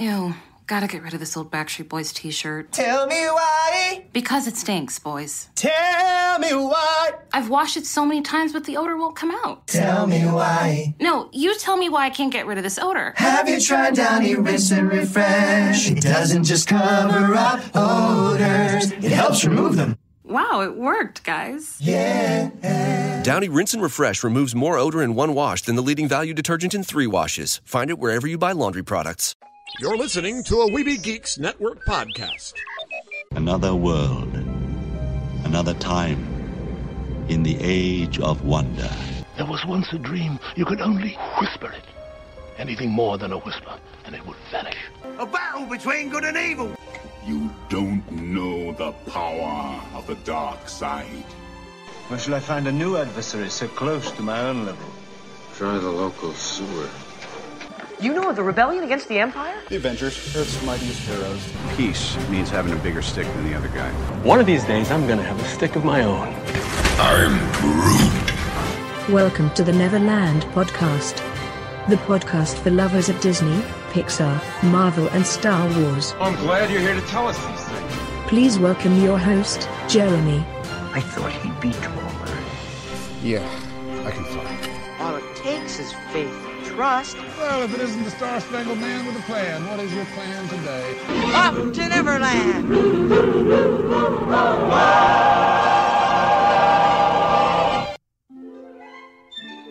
Ew, gotta get rid of this old Backstreet Boys t-shirt. Tell me why. Because it stinks, boys. Tell me why. I've washed it so many times, but the odor won't come out. Tell me why. No, you tell me why I can't get rid of this odor. Have you tried Downy Rinse and Refresh? It doesn't just cover up odors. It helps remove them. Wow, it worked, guys. Yeah. Downy Rinse and Refresh removes more odor in one wash than the leading value detergent in 3 washes. Find it wherever you buy laundry products. You're listening to a Weebie Geeks Network podcast. Another world, another time, in the age of wonder. There was once a dream. You could only whisper it. Anything more than a whisper, and it would vanish. A battle between good and evil. You don't know the power of the dark side. Where shall I find a new adversary so close to my own level? Try the local sewer. You know of the rebellion against the Empire? The Avengers, Earth's mightiest heroes. Peace means having a bigger stick than the other guy. One of these days, I'm going to have a stick of my own. I'm Groot. Welcome to the Neverland podcast. The podcast for lovers of Disney, Pixar, Marvel, and Star Wars. I'm glad you're here to tell us these things. Please welcome your host, Jeremy. I thought he'd be taller. Yeah, I can fly. All it takes is faith and trust. Well, if it isn't the Star-Spangled Man with a plan, what is your plan today? Up to Neverland!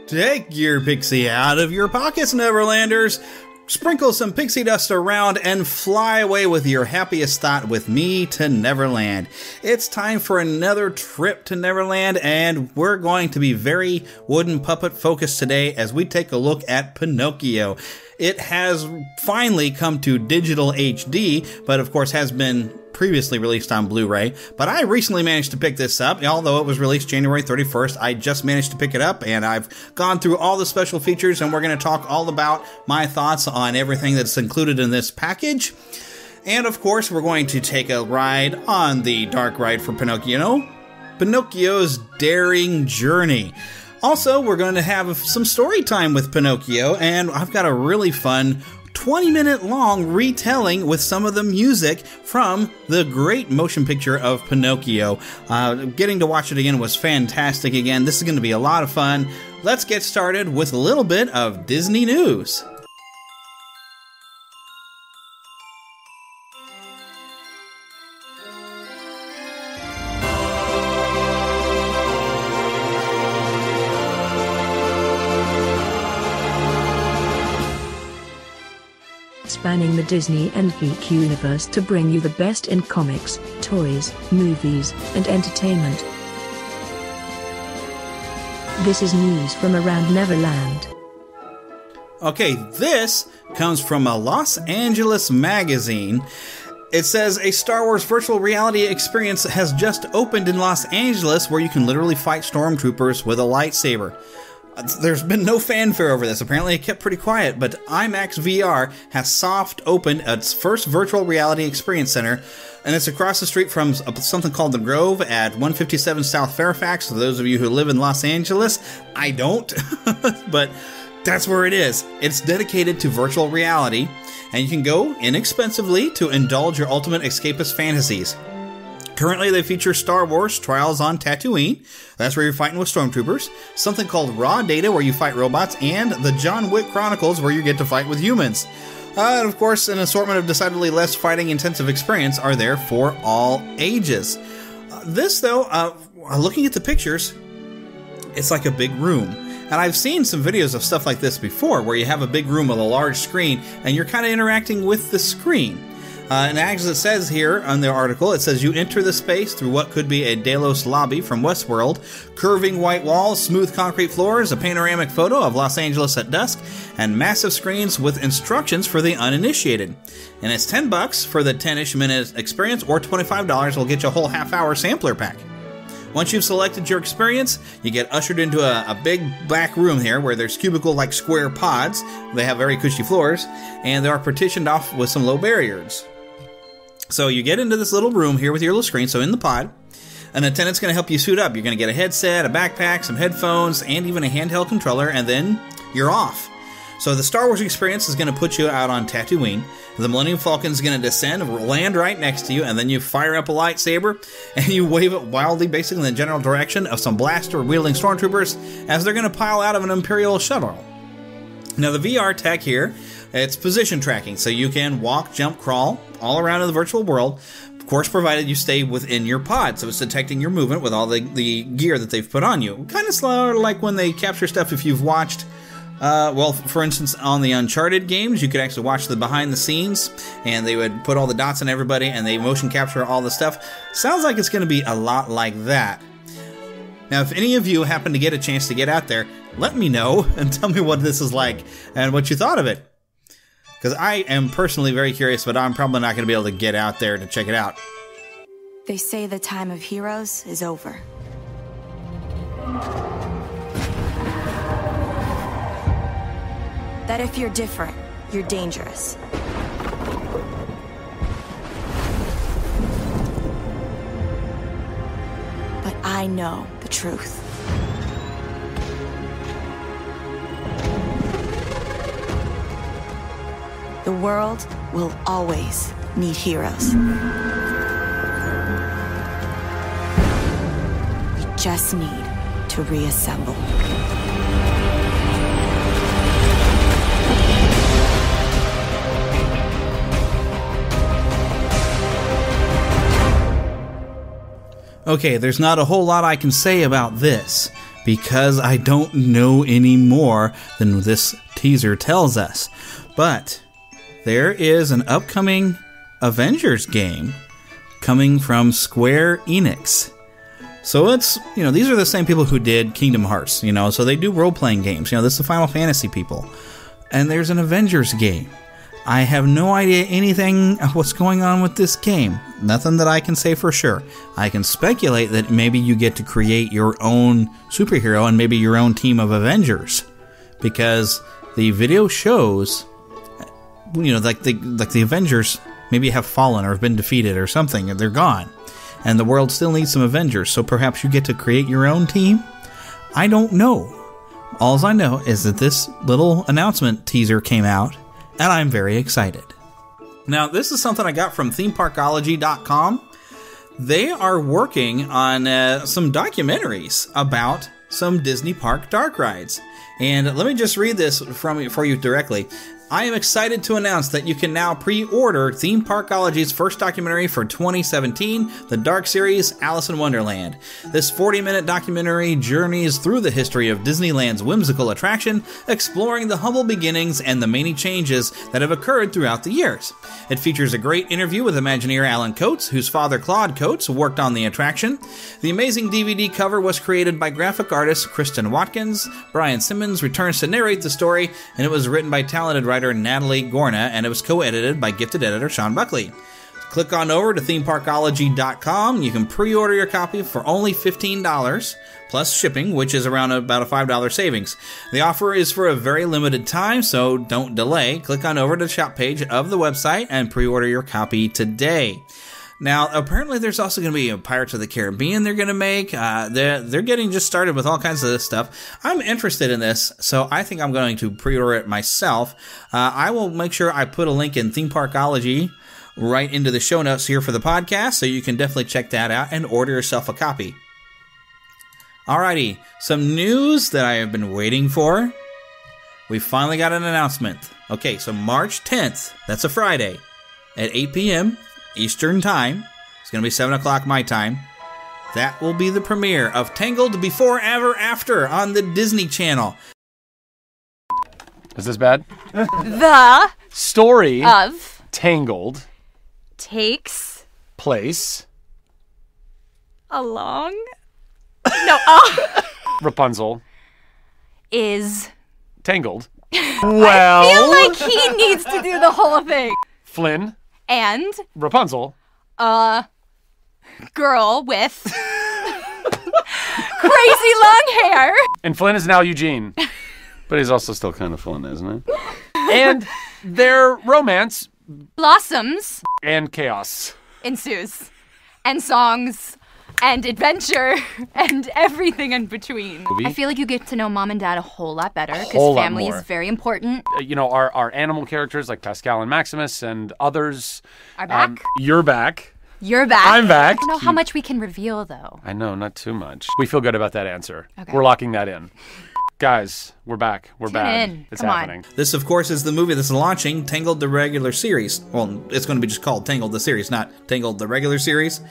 Take your pixie out of your pockets, Neverlanders. Sprinkle some pixie dust around and fly away with your happiest thought with me to Neverland. It's time for another trip to Neverland, and we're going to be very wooden puppet focused today as we take a look at Pinocchio. It has finally come to digital HD, but of course has been previously released on Blu-ray, but I recently managed to pick this up. Although it was released January 31st, I just managed to pick it up, and I've gone through all the special features, and we're going to talk all about my thoughts on everything that's included in this package. And of course, we're going to take a ride on the dark ride for Pinocchio, Pinocchio's Daring Journey. Also, we're going to have some story time with Pinocchio, and I've got a really fun 20-minute long retelling with some of the music from the great motion picture of Pinocchio. Getting to watch it again was fantastic again. This is going to be a lot of fun. Let's get started with a little bit of Disney news. Spanning the Disney and geek universe to bring you the best in comics, toys, movies, and entertainment. This is news from around Neverland. Okay, this comes from a Los Angeles magazine. It says a Star Wars virtual reality experience has just opened in Los Angeles where you can literally fight stormtroopers with a lightsaber. There's been no fanfare over this. Apparently it kept pretty quiet, but IMAX VR has soft opened its first virtual reality experience center, and it's across the street from something called The Grove at 157 South Fairfax. For those of you who live in Los Angeles, I don't, but that's where it is. It's dedicated to virtual reality, and you can go inexpensively to indulge your ultimate escapist fantasies. Currently, they feature Star Wars Trials on Tatooine. That's where you're fighting with stormtroopers. Something called Raw Data, where you fight robots. And the John Wick Chronicles, where you get to fight with humans. And of course, an assortment of decidedly less fighting-intensive experience are there for all ages. This, though, looking at the pictures, it's like a big room. And I've seen some videos of stuff like this before, where you have a big room with a large screen, and you're kind of interacting with the screen. And as it says here on the article, it says you enter the space through what could be a Delos lobby from Westworld, curving white walls, smooth concrete floors, a panoramic photo of Los Angeles at dusk, and massive screens with instructions for the uninitiated. And it's $10 for the 10-ish minute experience, or $25 will get you a whole half-hour sampler pack. Once you've selected your experience, you get ushered into a big black room here where there's cubicle-like square pods. They have very cushy floors, and they are partitioned off with some low barriers. So you get into this little room here with your little screen, so in the pod, an attendant's going to help you suit up. You're going to get a headset, a backpack, some headphones, and even a handheld controller, and then you're off. So the Star Wars experience is going to put you out on Tatooine. The Millennium Falcon is going to descend, land right next to you, and then you fire up a lightsaber and you wave it wildly, basically in the general direction of some blaster-wielding stormtroopers as they're going to pile out of an Imperial shuttle. Now the VR tech here, it's position tracking, so you can walk, jump, crawl all around in the virtual world. Of course, provided you stay within your pod, so it's detecting your movement with all the gear that they've put on you. Kind of like when they capture stuff if you've watched, well, for instance, on the Uncharted games, you could actually watch the behind the scenes, and they would put all the dots on everybody, and they motion capture all the stuff. Sounds like it's going to be a lot like that. Now, if any of you happen to get a chance to get out there, let me know and tell me what this is like and what you thought of it. Because I am personally very curious, but I'm probably not going to be able to get out there to check it out. They say the time of heroes is over. That if you're different, you're dangerous. But I know the truth. The world will always need heroes. We just need to reassemble. Okay, there's not a whole lot I can say about this, because I don't know any more than this teaser tells us. But there is an upcoming Avengers game coming from Square Enix. So it's, you know, these are the same people who did Kingdom Hearts, you know, so they do role-playing games. You know, this is the Final Fantasy people. And there's an Avengers game. I have no idea anything of what's going on with this game. Nothing that I can say for sure. I can speculate that maybe you get to create your own superhero and maybe your own team of Avengers. Because the video shows, you know, like the Avengers maybe have fallen or have been defeated or something, and they're gone, and the world still needs some Avengers. So perhaps you get to create your own team. I don't know. All I know is that this little announcement teaser came out, and I'm very excited. Now, this is something I got from ThemeParkology.com. They are working on some documentaries about some Disney park dark rides, and let me just read this for you directly. I am excited to announce that you can now pre-order ThemeParkology's first documentary for 2017, the Dark Series, Alice in Wonderland. This 40-minute documentary journeys through the history of Disneyland's whimsical attraction, exploring the humble beginnings and the many changes that have occurred throughout the years. It features a great interview with Imagineer Alan Coates, whose father Claude Coates worked on the attraction. The amazing DVD cover was created by graphic artist Kristen Watkins. Brian Simmons returns to narrate the story, and it was written by talented writer Natalie Gorna, and it was co-edited by gifted editor Sean Buckley. Click on over to themeparkology.com. You can pre-order your copy for only $15 plus shipping, which is around about a $5 savings. The offer is for a very limited time, so don't delay. Click on over to the shop page of the website and pre-order your copy today. Now, apparently there's also going to be a Pirates of the Caribbean they're going to make. They're getting just started with all kinds of this stuff. I'm interested in this, so I think I'm going to pre-order it myself. I will make sure I put a link in ThemeParkology right into the show notes here for the podcast, so you can definitely check that out and order yourself a copy. Alrighty, some news that I have been waiting for. We finally got an announcement. Okay, so March 10th, that's a Friday, at 8 p.m., Eastern Time. It's going to be 7 o'clock my time. That will be the premiere of Tangled Before Ever After on the Disney Channel. Is this bad? The story of Tangled takes place along Rapunzel is Tangled. Well, I feel like he needs to do the whole thing. Flynn and Rapunzel, a girl with crazy long hair. And Flynn is now Eugene. But he's also still kind of Flynn, isn't it? And their romance blossoms. And chaos ensues. And songs and adventure and everything in between. I feel like you get to know mom and dad a whole lot better because family is very important. You know, our animal characters like Pascal and Maximus and others are back. You're back. You're back. I'm back. I don't know how much we can reveal, though. I know, not too much. We feel good about that answer. Okay. We're locking that in. Guys, we're back. We're back. It's happening. This, of course, is the movie that's launching Tangled the Regular Series. Well, it's going to be just called Tangled the Series, not Tangled the Regular Series.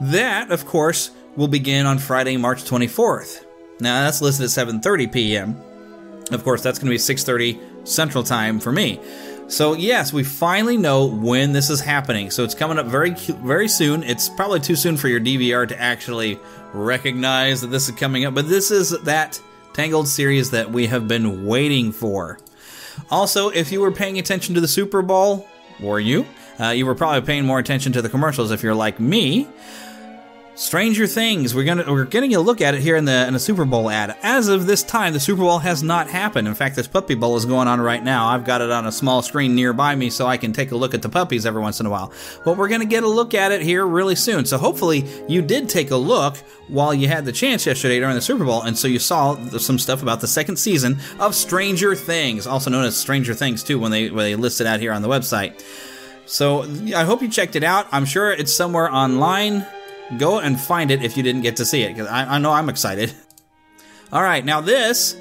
That, of course, will begin on Friday, March 24th. Now, that's listed at 7:30 p.m. Of course, that's going to be 6:30 Central Time for me. So yes, we finally know when this is happening. So it's coming up very soon. It's probably too soon for your DVR to actually recognize that this is coming up, but this is that Tangled series that we have been waiting for. Also, if you were paying attention to the Super Bowl, were you? You were probably paying more attention to the commercials if you're like me. Stranger Things, we're getting a look at it here in the Super Bowl ad. As of this time, the Super Bowl has not happened. In fact, this Puppy Bowl is going on right now. I've got it on a small screen nearby me so I can take a look at the puppies every once in a while. But we're going to get a look at it here really soon. So hopefully you did take a look while you had the chance yesterday during the Super Bowl, and so you saw some stuff about the second season of Stranger Things, also known as Stranger Things 2 when they list it out here on the website. So I hope you checked it out. I'm sure it's somewhere online. Go and find it if you didn't get to see it, because I know I'm excited. All right, now this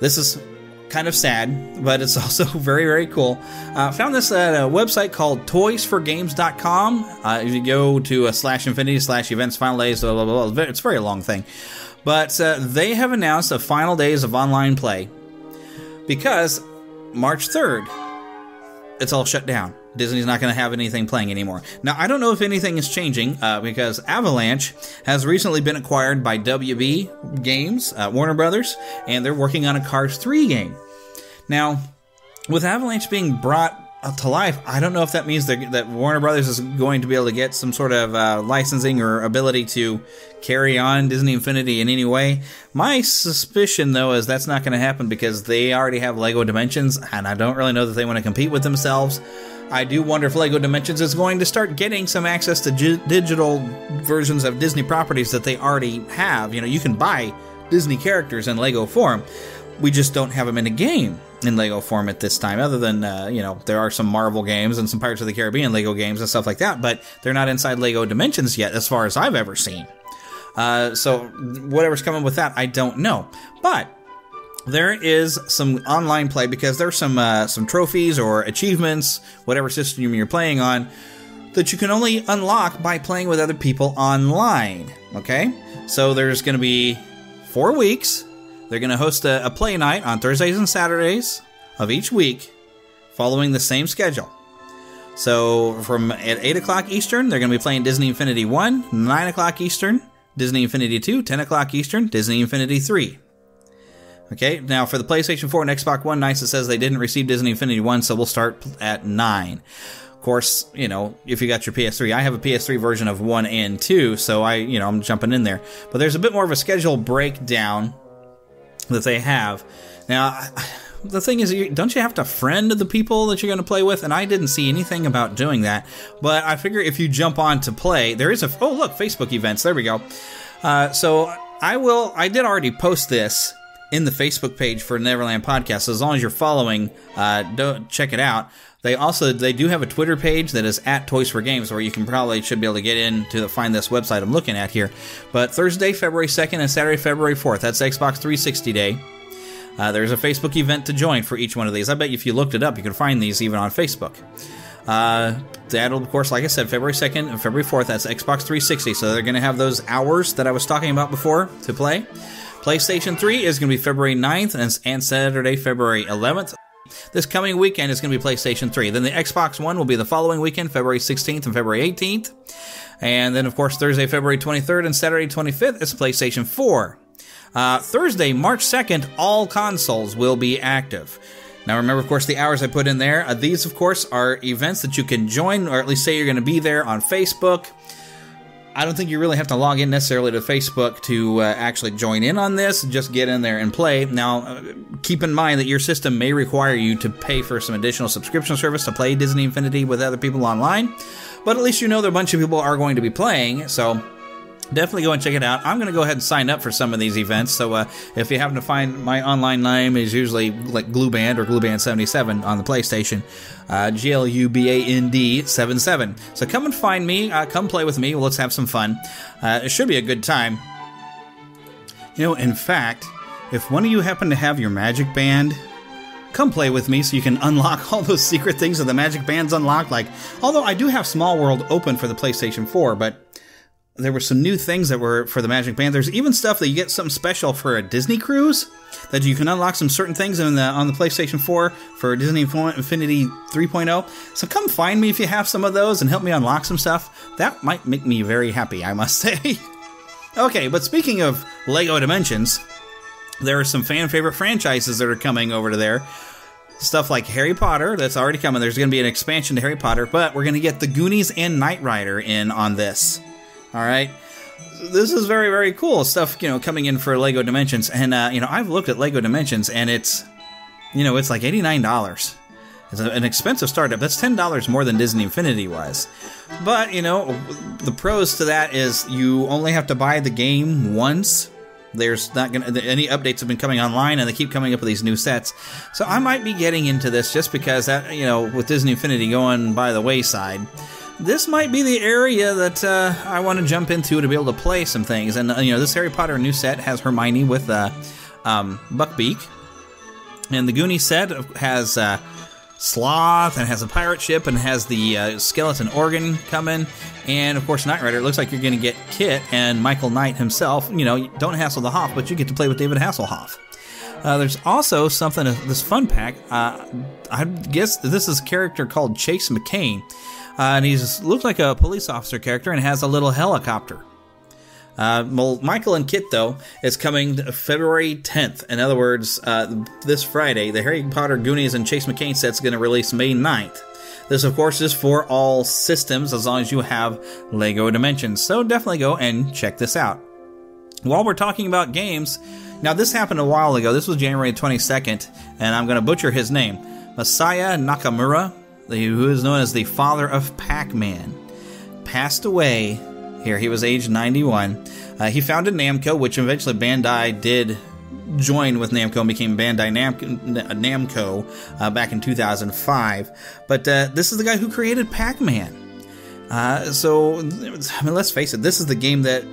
is kind of sad, but it's also very, very cool. I found this at a website called toysforgames.com. If you go to /infinity/events, final days, blah, blah, blah, it's a very long thing. But they have announced the final days of online play, because March 3rd, it's all shut down. Disney's not going to have anything playing anymore. Now, I don't know if anything is changing because Avalanche has recently been acquired by WB Games, Warner Brothers, and they're working on a Cars 3 game. Now, with Avalanche being brought to life, I don't know if that means that Warner Brothers is going to be able to get some sort of licensing or ability to carry on Disney Infinity in any way. My suspicion, though, is that's not going to happen because they already have LEGO Dimensions, and I don't really know that they want to compete with themselves. I do wonder if LEGO Dimensions is going to start getting some access to digital versions of Disney properties that they already have. You know, you can buy Disney characters in LEGO form. We just don't have them in a game in LEGO form at this time, other than, you know, there are some Marvel games and some Pirates of the Caribbean LEGO games and stuff like that, but they're not inside LEGO Dimensions yet, as far as I've ever seen. So whatever's coming with that, I don't know. But there is some online play because there's some trophies or achievements, whatever system you're playing on, that you can only unlock by playing with other people online. Okay, so there's going to be 4 weeks. They're going to host a play night on Thursdays and Saturdays of each week, following the same schedule. So from at 8 o'clock Eastern, they're going to be playing Disney Infinity 1, 9 o'clock Eastern, Disney Infinity 2, 10 o'clock Eastern, Disney Infinity 3. Okay, now for the PlayStation 4 and Xbox One nights, it says they didn't receive Disney Infinity 1, so we'll start at 9. Of course, you know, if you got your PS3, I have a PS3 version of 1 and 2, so I'm jumping in there. But there's a bit more of a schedule breakdown that they have. Now, the thing is, don't you have to friend the people that you're going to play with? And I didn't see anything about doing that, but I figure if you jump on to play, there is a... Oh, look, Facebook events. There we go. So I did already post this in the Facebook page for Neverland Podcast, so as long as you're following, check it out. They do have a Twitter page that is at Toys for Games, where you should be able to get in to find this website I'm looking at here. But Thursday, February 2nd and Saturday, February 4th, that's Xbox 360 day. There's a Facebook event to join for each one of these. I bet if you looked it up, you could find these even on Facebook. That'll, of course, like I said, February 2nd and February 4th, that's Xbox 360. So they're going to have those hours that I was talking about before to play. PlayStation 3 is going to be February 9th and Saturday, February 11th. This coming weekend is going to be PlayStation 3. Then the Xbox One will be the following weekend, February 16th and February 18th. And then, of course, Thursday, February 23rd and Saturday 25th is PlayStation 4. Thursday, March 2nd, all consoles will be active. Now, remember, of course, the hours I put in there. These, of course, are events that you can join, or at least say you're going to be there on Facebook. I don't think you really have to log in necessarily to Facebook to actually join in on this. Just get in there and play. Now, keep in mind that your system may require you to pay for some additional subscription service to play Disney Infinity with other people online. But at least you know that a bunch of people are going to be playing. So Definitely go and check it out. I'm going to go ahead and sign up for some of these events. So if you happen to find my online name is usually like Gluband or Gluband77 on the PlayStation, GLUBAND77. So come and find me. Come play with me. Well, let's have some fun. It should be a good time. You know, in fact, if one of you happen to have your Magic Band, come play with me so you can unlock all those secret things that the Magic Band's unlocked. Like, although I do have Small World open for the PlayStation 4, but there were some new things that were for the Magic Band. There's even stuff that you get something special for a Disney cruise that you can unlock some certain things in the, on the PlayStation 4 for Disney Infinity 3.0. So come find me if you have some of those and help me unlock some stuff. That might make me very happy, I must say. Okay, but speaking of LEGO Dimensions, there are some fan-favorite franchises that are coming over to there. Stuff like Harry Potter, that's already coming. There's going to be an expansion to Harry Potter, but we're going to get the Goonies and Knight Rider in on this. All right, this is very, very cool stuff, you know, coming in for LEGO Dimensions. And, you know, I've looked at LEGO Dimensions and it's, you know, it's like $89. It's an expensive startup. That's $10 more than Disney Infinity was. But, you know, the pros to that is you only have to buy the game once. There's not going to, any updates have been coming online and they keep coming up with these new sets. So I might be getting into this just because that, you know, with Disney Infinity going by the wayside, this might be the area that I want to jump into to be able to play some things. And, you know, this Harry Potter new set has Hermione with Buckbeak. And the Goonie set has Sloth and has a pirate ship and has the skeleton organ coming. And, of course, Knight Rider. It looks like you're going to get Kit and Michael Knight himself. You know, don't hassle the Hoff, but you get to play with David Hasselhoff. There's also something, this fun pack. I guess this is a character called Chase McCain. And he looks like a police officer character and has a little helicopter. Well, Michael and Kit, though, is coming February 10th. In other words, this Friday, the Harry Potter, Goonies, and Chase McCain set's going to release May 9th. This, of course, is for all systems as long as you have LEGO Dimensions. So definitely go and check this out. While we're talking about games, now this happened a while ago. This was January 22nd, and I'm going to butcher his name. Masaya Nakamura, who is known as the father of Pac-Man, passed away here. He was age 91. He founded Namco, which eventually Bandai did join with Namco and became Bandai Namco back in 2005. But this is the guy who created Pac-Man. So, I mean, let's face it, this is the game that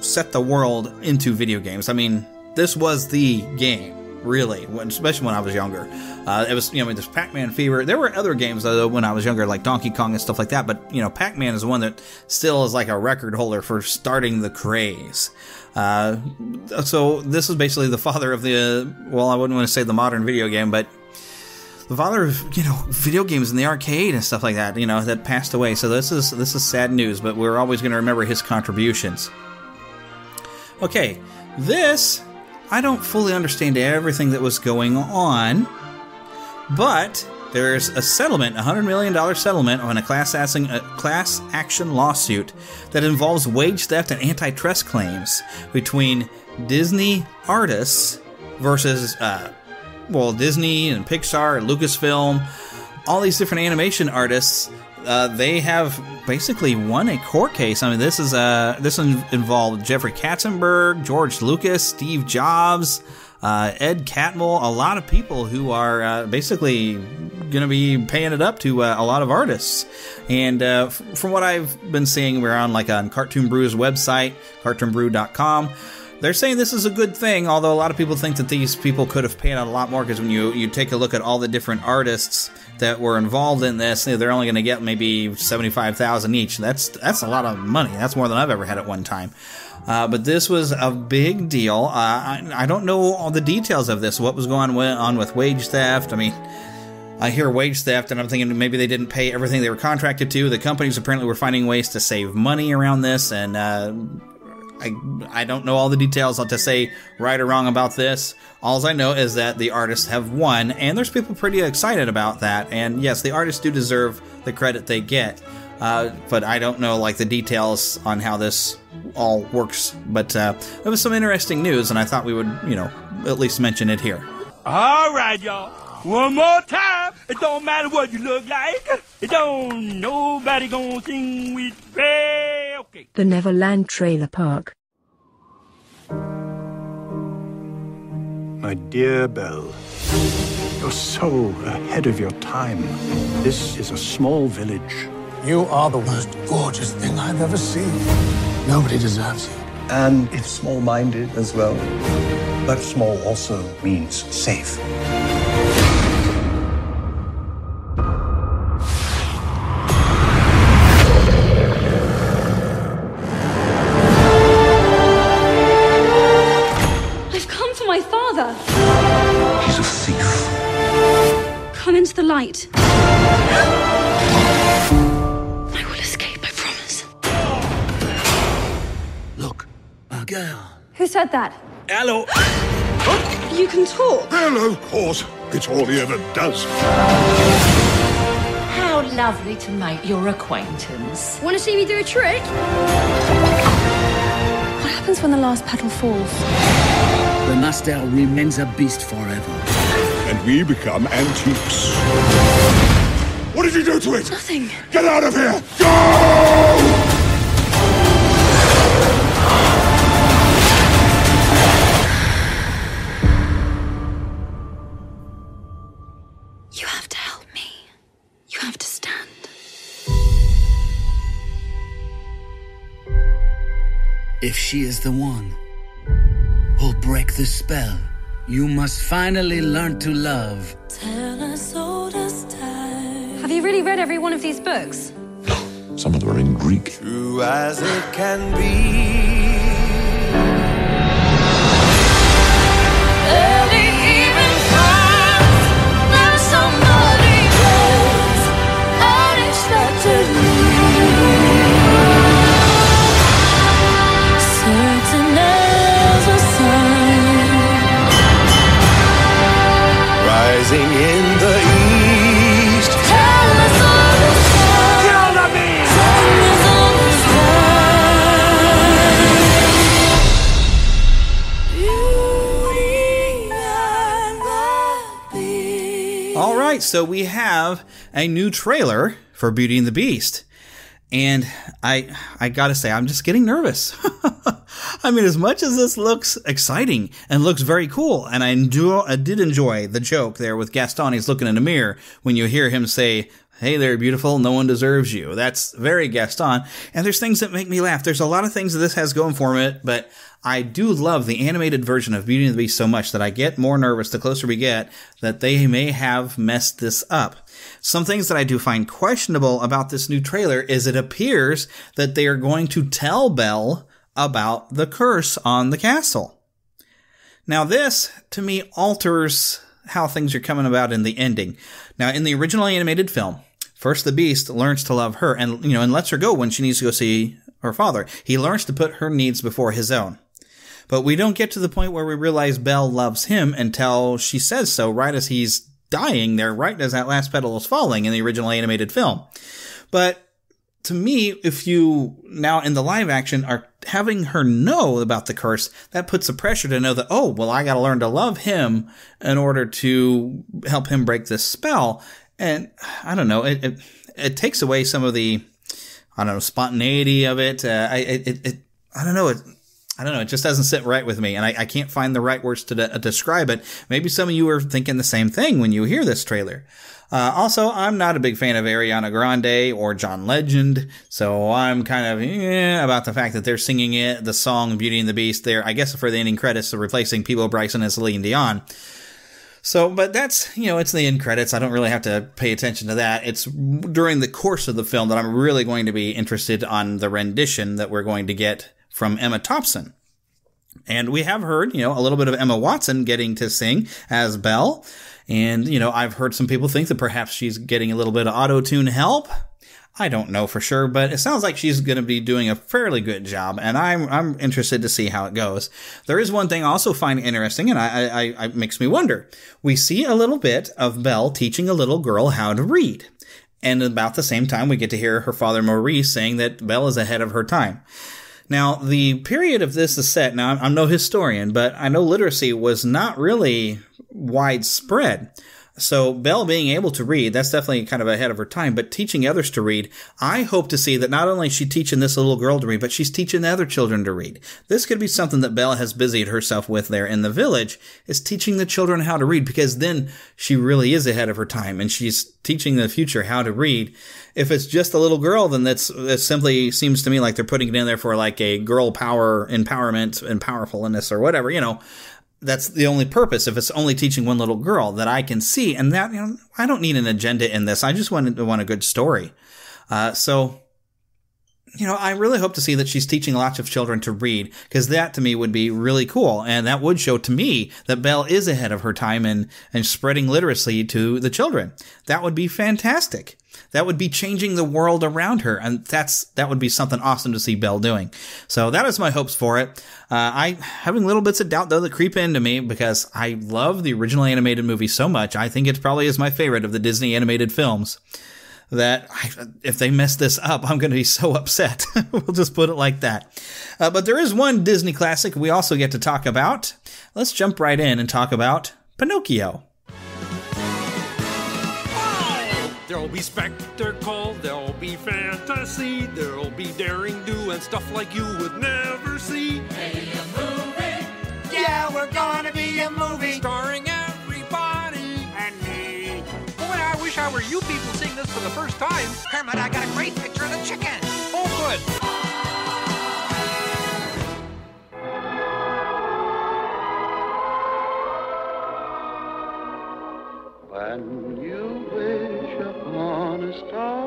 set the world into video games. I mean, this was the game. Really, especially when I was younger. It was, you know, this Pac-Man fever. There were other games, though, when I was younger, like Donkey Kong and stuff like that, but, you know, Pac-Man is one that still is like a record holder for starting the craze. So this is basically the father of the, well, I wouldn't want to say the modern video game, but the father of, you know, video games in the arcade and stuff like that, you know, that passed away. So this is sad news, but we're always going to remember his contributions. Okay, this, I don't fully understand everything that was going on, but there's a settlement, a $100 million settlement on a class action lawsuit that involves wage theft and antitrust claims between Disney artists versus, well, Disney and Pixar and Lucasfilm, all these different animation artists. They have basically won a court case. I mean, this involved Jeffrey Katzenberg, George Lucas, Steve Jobs, Ed Catmull, a lot of people who are basically going to be paying it up to a lot of artists. And from what I've been seeing, we're on like on Cartoon Brew's website, cartoonbrew.com. They're saying this is a good thing, although a lot of people think that these people could have paid out a lot more because when you take a look at all the different artists that were involved in this, they're only going to get maybe $75,000 each. That's a lot of money. That's more than I've ever had at one time. But this was a big deal. I don't know all the details of this, what was going on with wage theft. I mean, I hear wage theft, and I'm thinking maybe they didn't pay everything they were contracted to. The companies apparently were finding ways to save money around this, and I don't know all the details to say right or wrong about this. All I know is that the artists have won, and there's people pretty excited about that. And yes, the artists do deserve the credit they get, but I don't know like the details on how this all works. But it was some interesting news, and I thought we would, you know, at least mention it here. All right, y'all. One more time. It don't matter what you look like. It don't nobody gonna sing with me. Okay. the Neverland trailer park. My dear Belle, you're so ahead of your time. This is a small village. You are the most gorgeous thing I've ever seen. Nobody deserves you. And it's small-minded as well. But small also means safe. I've come for my father. He's a thief. Come into the light. Girl. Who said that? Hello. Oh, you can talk. Hello, of course. It's all he ever does. How lovely to make your acquaintance. Want to see me do a trick? What happens when the last petal falls? The Mustang remains a beast forever. And we become antiques. What did you do to it? Nothing. Get out of here! Go! If she is the one who'll break the spell, you must finally learn to love. Have you really read every one of these books? Some of them are in Greek. True as it can be. Early evening times, now somebody goes out instructed me. In the east, all right, so we have a new trailer for Beauty and the Beast, and I gotta say, I'm just getting nervous. I mean, as much as this looks exciting and looks very cool, and I did enjoy the joke there with Gaston. He's looking in a mirror when you hear him say, "Hey there, beautiful, no one deserves you." That's very Gaston. And there's things that make me laugh. There's a lot of things that this has going for it, but I do love the animated version of Beauty and the Beast so much that I get more nervous the closer we get that they may have messed this up. Some things that I do find questionable about this new trailer is it appears that they are going to tell Belle about the curse on the castle. Now this, to me, alters how things are coming about in the ending. Now, in the original animated film, first the Beast learns to love her and, you know, and lets her go when she needs to go see her father. He learns to put her needs before his own. But we don't get to the point where we realize Belle loves him until she says so right as he's dying there, right as that last petal is falling in the original animated film. But to me, if you now in the live action are having her know about the curse, that puts the pressure to know that, oh, well, I got to learn to love him in order to help him break this spell. And I don't know, it takes away some of the, I don't know, spontaneity of it. I don't know. It just doesn't sit right with me, and I can't find the right words to describe it. Maybe some of you are thinking the same thing when you hear this trailer. Also, I'm not a big fan of Ariana Grande or John Legend, so I'm kind of about the fact that they're singing it, the song Beauty and the Beast there, I guess, for the ending credits, they're replacing Peebo Bryson and Celine Dion. So, but that's, you know, it's the end credits. I don't really have to pay attention to that. It's during the course of the film that I'm really going to be interested on the rendition that we're going to get from Emma Thompson. And we have heard, you know, a little bit of Emma Watson getting to sing as Belle. And, you know, I've heard some people think that perhaps she's getting a little bit of auto-tune help. I don't know for sure, but it sounds like she's going to be doing a fairly good job, and I'm interested to see how it goes. There is one thing I also find interesting, and I makes me wonder. We see a little bit of Belle teaching a little girl how to read. And about the same time, we get to hear her father, Maurice, saying that Belle is ahead of her time. Now, the period of this is set, now I'm no historian, but I know literacy was not really widespread. So Belle being able to read, that's definitely kind of ahead of her time, but teaching others to read, I hope to see that not only is she teaching this little girl to read, but she's teaching the other children to read. This could be something that Belle has busied herself with there in the village, is teaching the children how to read, because then she really is ahead of her time, and she's teaching the future how to read. If it's just a little girl, then that simply seems to me like they're putting it in there for like a girl power, empowerment, and powerfulness or whatever, you know. That's the only purpose, if it's only teaching one little girl that I can see. And that, you know, I don't need an agenda in this. I just want a good story. So, you know, I really hope to see that she's teaching lots of children to read, because that to me would be really cool. And that would show to me that Belle is ahead of her time and spreading literacy to the children. That would be fantastic. That would be changing the world around her. And that would be something awesome to see Belle doing. So that is my hopes for it. I having little bits of doubt, though, that creep into me, because I love the original animated movie so much. I think it probably is my favorite of the Disney animated films. That if they mess this up, I'm going to be so upset. We'll just put it like that. But there is one Disney classic we also get to talk about. Let's jump right in and talk about Pinocchio. There'll be spectacle, there'll be fantasy, there'll be daring do and stuff like you would never see. Hey, a movie. Yeah, we're gonna be a movie. Starring everybody and me. Boy, I wish I were you people seeing this for the first time. Kermit, I got a great picture of the chicken. Oh, good. When you wish upon a star.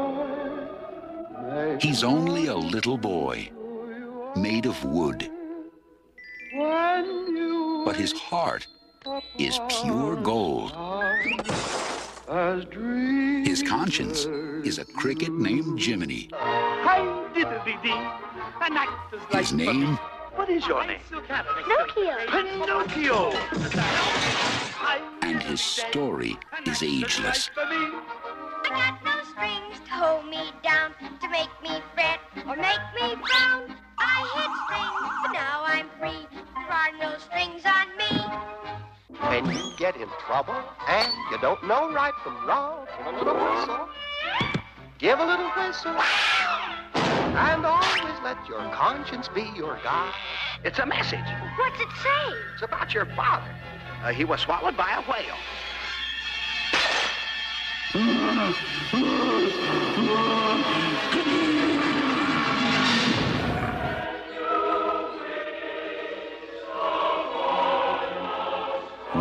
He's only a little boy, made of wood. But his heart is pure gold. His conscience is a cricket named Jiminy. His name? What is your name? Pinocchio. Pinocchio. And his story is ageless. I got no strings to hold me down, to make me fret or make me frown. I hit strings, but now I'm free. There are no strings on me. When you get in trouble and you don't know right from wrong, give a little whistle. Give a little whistle. And always let your conscience be your guide. It's a message. What's it say? It's about your father. He was swallowed by a whale.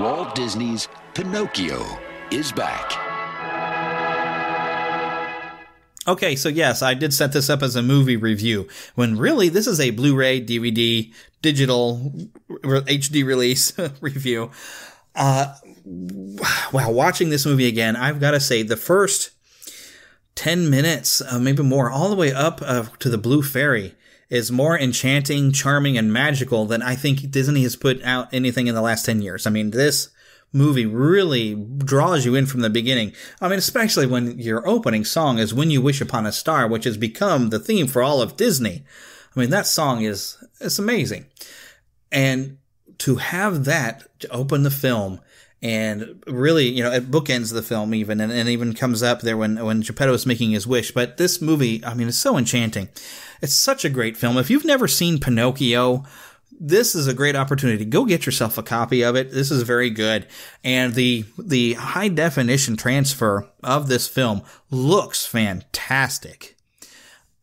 Walt Disney's Pinocchio is back. Okay, so yes, I did set this up as a movie review, when really this is a Blu-ray, DVD, digital, HD release review. Wow, watching this movie again, I've got to say the first 10 minutes, maybe more, all the way up to the Blue Fairy is more enchanting, charming, and magical than I think Disney has put out anything in the last 10 years. I mean, this movie really draws you in from the beginning. I mean, especially when your opening song is When You Wish Upon a Star, which has become the theme for all of Disney. I mean, that song it's amazing. And to have that to open the film and really, you know, it bookends the film even and even comes up there when Geppetto is making his wish. But this movie, I mean, it's so enchanting. It's such a great film. If you've never seen Pinocchio, this is a great opportunity. Go get yourself a copy of it. This is very good. And the high definition transfer of this film looks fantastic.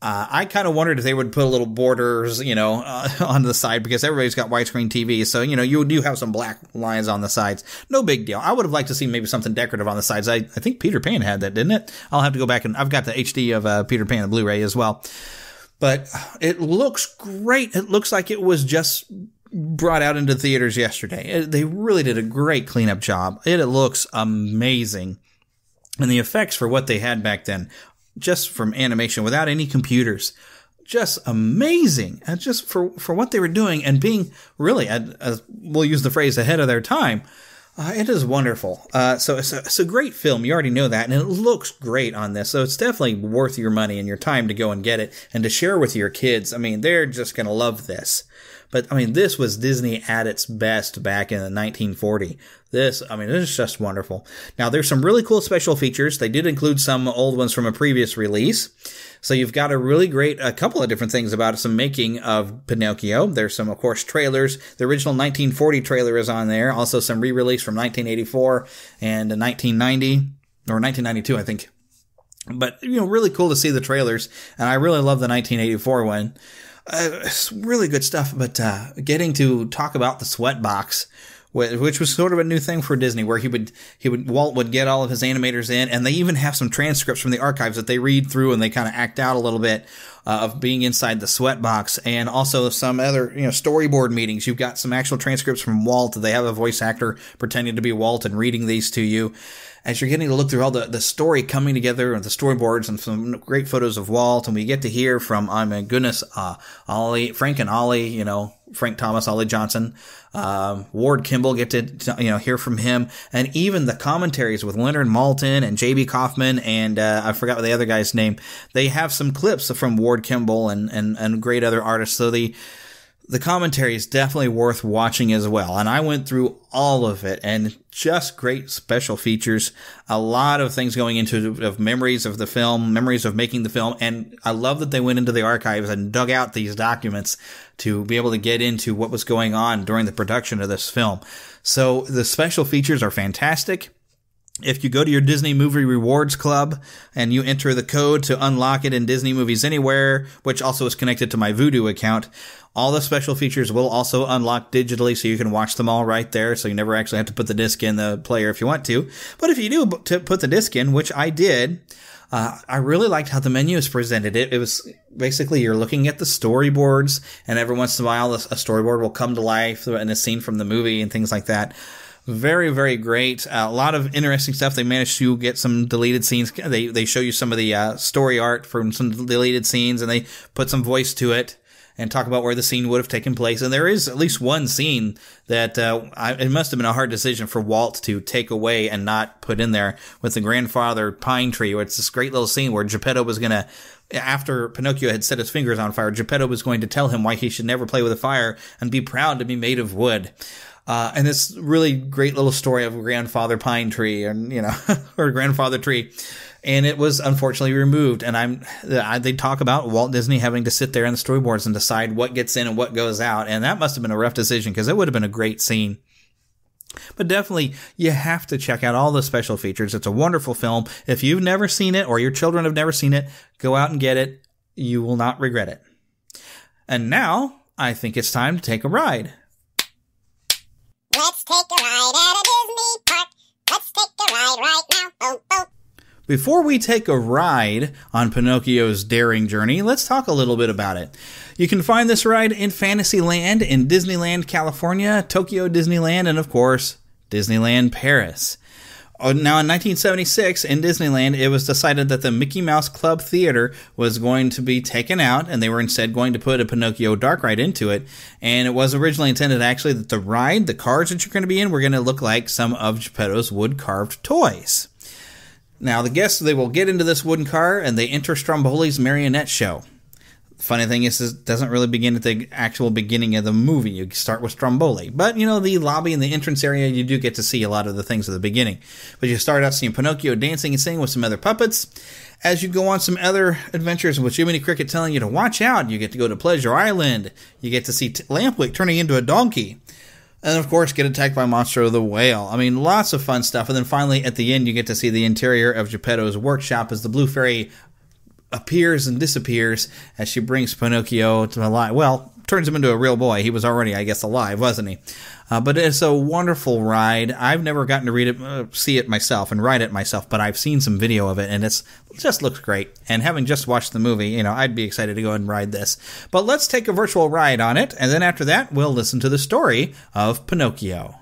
I kind of wondered if they would put little borders, you know, on the side, because everybody's got widescreen TV. So, you know, you do have some black lines on the sides. No big deal. I would have liked to see maybe something decorative on the sides. I think Peter Pan had that, didn't it? I'll have to go back, and I've got the HD of Peter Pan, the Blu-ray as well. But it looks great. It looks like it was just brought out into theaters yesterday. They really did a great cleanup job. It looks amazing. And the effects for what they had back then, just from animation without any computers, just amazing. And just for what they were doing and being really, we'll use the phrase, ahead of their time. It is wonderful. So it's a great film. You already know that. And it looks great on this. So it's definitely worth your money and your time to go and get it and to share with your kids. I mean, they're just going to love this. But I mean, this was Disney at its best back in 1940. This, I mean, it's just wonderful. Now, there's some really cool special features. They did include some old ones from a previous release. So you've got a really great, a couple of different things about some making of Pinocchio. There's some, of course, trailers. The original 1940 trailer is on there. Also some re-release from 1984 and 1990 or 1992, I think. But, you know, really cool to see the trailers. And I really love the 1984 one. It's really good stuff. But getting to talk about the Sweatbox, which was sort of a new thing for Disney, where Walt would get all of his animators in, and they even have some transcripts from the archives that they read through, and they kind of act out a little bit of being inside the Sweatbox, and also some other, you know, storyboard meetings. You've got some actual transcripts from Walt. They have a voice actor pretending to be Walt and reading these to you, as you're getting to look through all the story coming together and the storyboards and some great photos of Walt. And we get to hear from, oh my goodness, Frank and Ollie, you know, Frank Thomas, Ollie Johnson, Ward Kimball, get to, you know, hear from him. And even the commentaries with Leonard Maltin and J.B. Kaufman and I forgot what the other guy's name. They have some clips from Ward Kimball and great other artists. So the commentary is definitely worth watching as well. And I went through all of it, and just great special features. A lot of things going into of memories of the film, memories of making the film. And I love that they went into the archives and dug out these documents to be able to get into what was going on during the production of this film. So the special features are fantastic. If you go to your Disney Movie Rewards Club and you enter the code to unlock it in Disney Movies Anywhere, which also is connected to my Vudu account, all the special features will also unlock digitally, so you can watch them all right there. So you never actually have to put the disc in the player if you want to. But if you do put the disc in, which I did, I really liked how the menu is presented. It was basically you're looking at the storyboards, and every once in a while a storyboard will come to life in a scene from the movie and things like that. Very, very great. A lot of interesting stuff. They managed to get some deleted scenes. They show you some of the story art from some deleted scenes, and they put some voice to it and talk about where the scene would have taken place. And there is at least one scene that it must have been a hard decision for Walt to take away and not put in there, with the grandfather pine tree, where it's this great little scene where Geppetto was going to, after Pinocchio had set his fingers on fire, Geppetto was going to tell him why he should never play with a fire and be proud to be made of wood. And this really great little story of grandfather pine tree, and, you know, or grandfather tree. And it was unfortunately removed. And they talk about Walt Disney having to sit there in the storyboards and decide what gets in and what goes out. And that must have been a rough decision, because it would have been a great scene. But definitely, you have to check out all the special features. It's a wonderful film. If you've never seen it, or your children have never seen it, go out and get it. You will not regret it. And now I think it's time to take a ride. Let's take a ride at a Disney park. Let's take a ride right now. Oh, oh. Before we take a ride on Pinocchio's Daring Journey, let's talk a little bit about it. You can find this ride in Fantasyland, in Disneyland, California, Tokyo Disneyland, and of course, Disneyland Paris. Now, in 1976, in Disneyland, it was decided that the Mickey Mouse Club Theater was going to be taken out, and they were instead going to put a Pinocchio dark ride into it. And it was originally intended, actually, that the ride, the cars that you're going to be in, were going to look like some of Geppetto's wood-carved toys. Now, the guests, they will get into this wooden car, and they enter Stromboli's marionette show. Funny thing is it doesn't really begin at the actual beginning of the movie. You start with Stromboli. But, you know, the lobby and the entrance area, you do get to see a lot of the things at the beginning. But you start out seeing Pinocchio dancing and singing with some other puppets. As you go on some other adventures with Jiminy Cricket telling you to watch out, you get to go to Pleasure Island. You get to see Lampwick turning into a donkey. And, of course, get attacked by Monstro the Whale. I mean, lots of fun stuff. And then finally, at the end, you get to see the interior of Geppetto's workshop as the Blue Fairy appears and disappears as she brings Pinocchio to life. Well, turns him into a real boy. He was already, I guess, alive, wasn't he? But it's a wonderful ride. I've never gotten to read it, see it myself and ride it myself, but I've seen some video of it, and it just looks great. And having just watched the movie, you know, I'd be excited to go and ride this. But let's take a virtual ride on it, and then after that, we'll listen to the story of Pinocchio.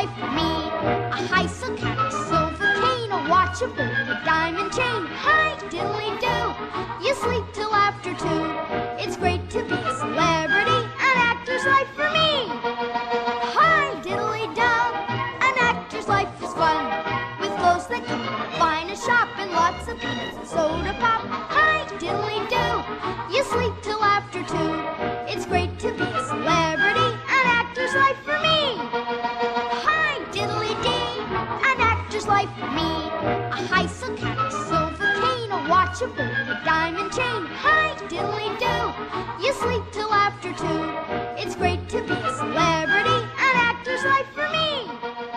life for me. A heist, a cat, a silver cane, a watch, a boot, a diamond chain. Hi, diddly-do, you sleep till after 2. It's great to be a celebrity, an actor's life for me. Hi, diddly-do, an actor's life is fun. With clothes that you can find a shop and lots of peanuts and soda pop. Hi, diddly-do, you sleep till after 2. It's great to be a celebrity, an actor's life for me. Life for me, a heist, a cat, a silver cane, a watch, a boot, a diamond chain. Hi, diddly-do, you sleep till after 2. It's great to be a celebrity, an actor's life for me.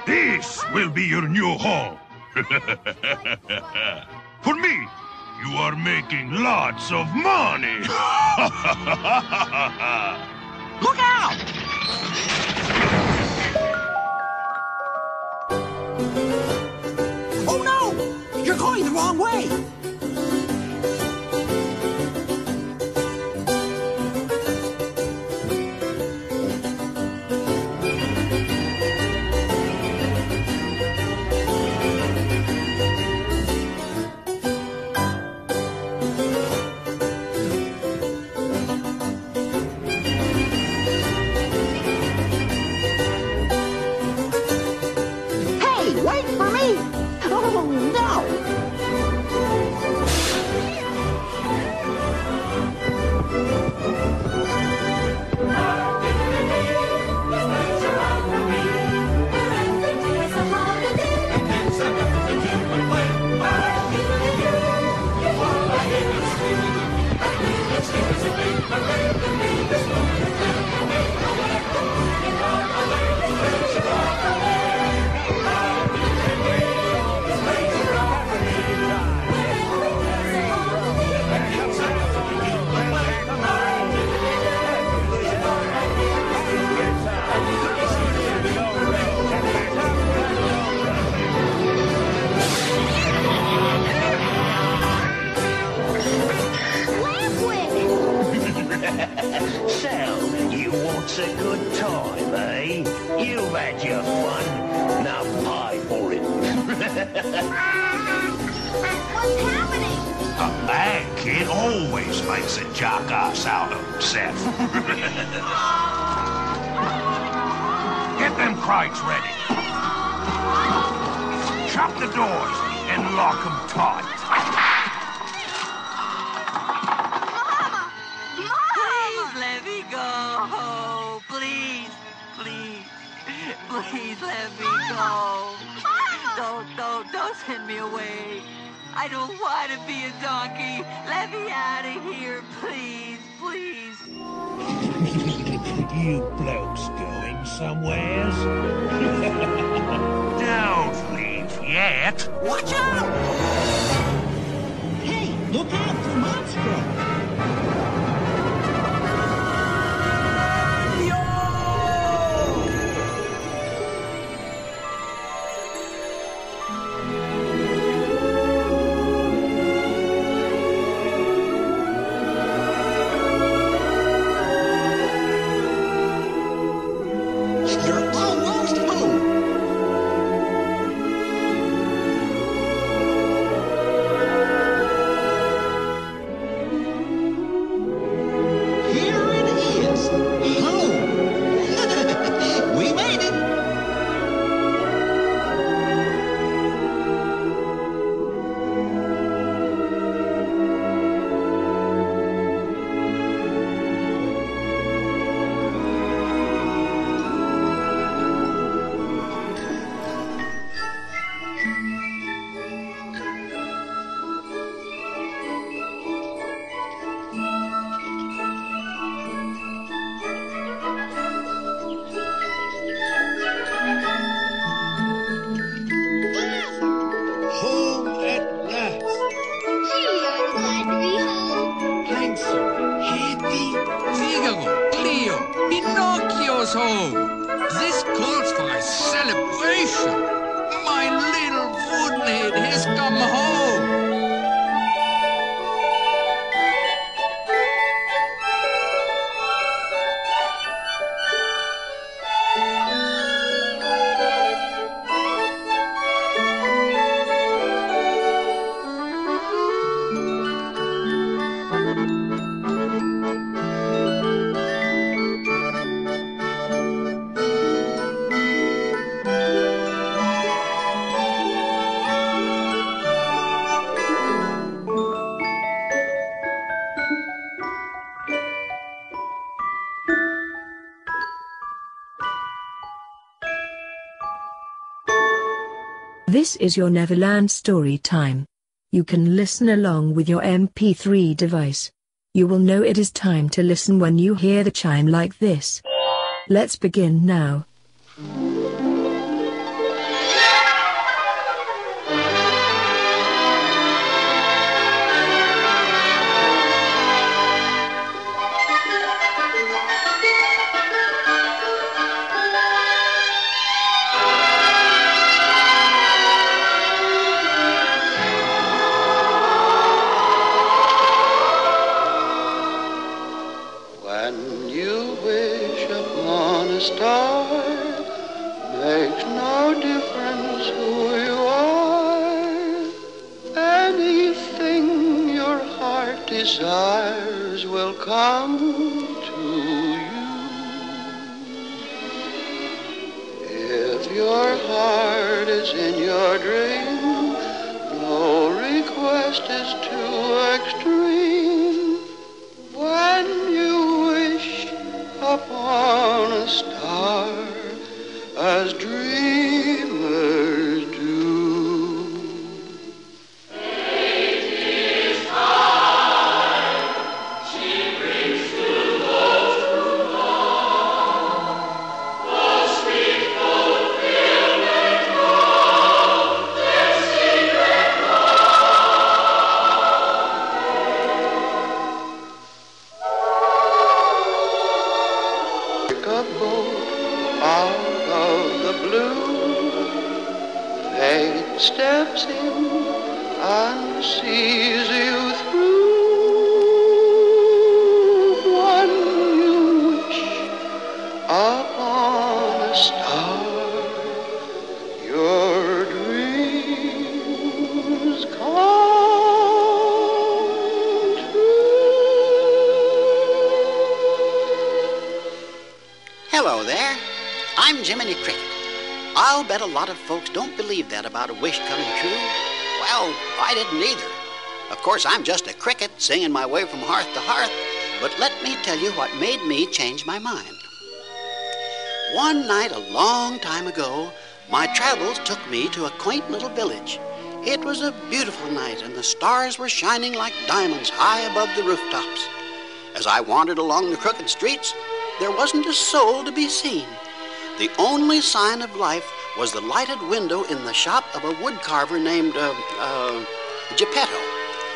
This will be your new home. For me, you are making lots of money. Look out! Going the wrong way. This is your Neverland story time. You can listen along with your MP3 device. You will know it is time to listen when you hear the chime like this. Let's begin now. Desires will come to you. If your heart is in your dream, no request is too extreme. When you wish upon a star, as dreamers do. Steps in and sees you through. When you wish upon a star, your dreams come true. Hello there. I'm Jiminy Cricket. I'll bet a lot of folks don't believe that about a wish coming true. Well, I didn't either. Of course, I'm just a cricket singing my way from hearth to hearth, but let me tell you what made me change my mind. One night a long time ago, my travels took me to a quaint little village. It was a beautiful night, and the stars were shining like diamonds high above the rooftops. As I wandered along the crooked streets, there wasn't a soul to be seen. The only sign of life was the lighted window in the shop of a woodcarver named Geppetto.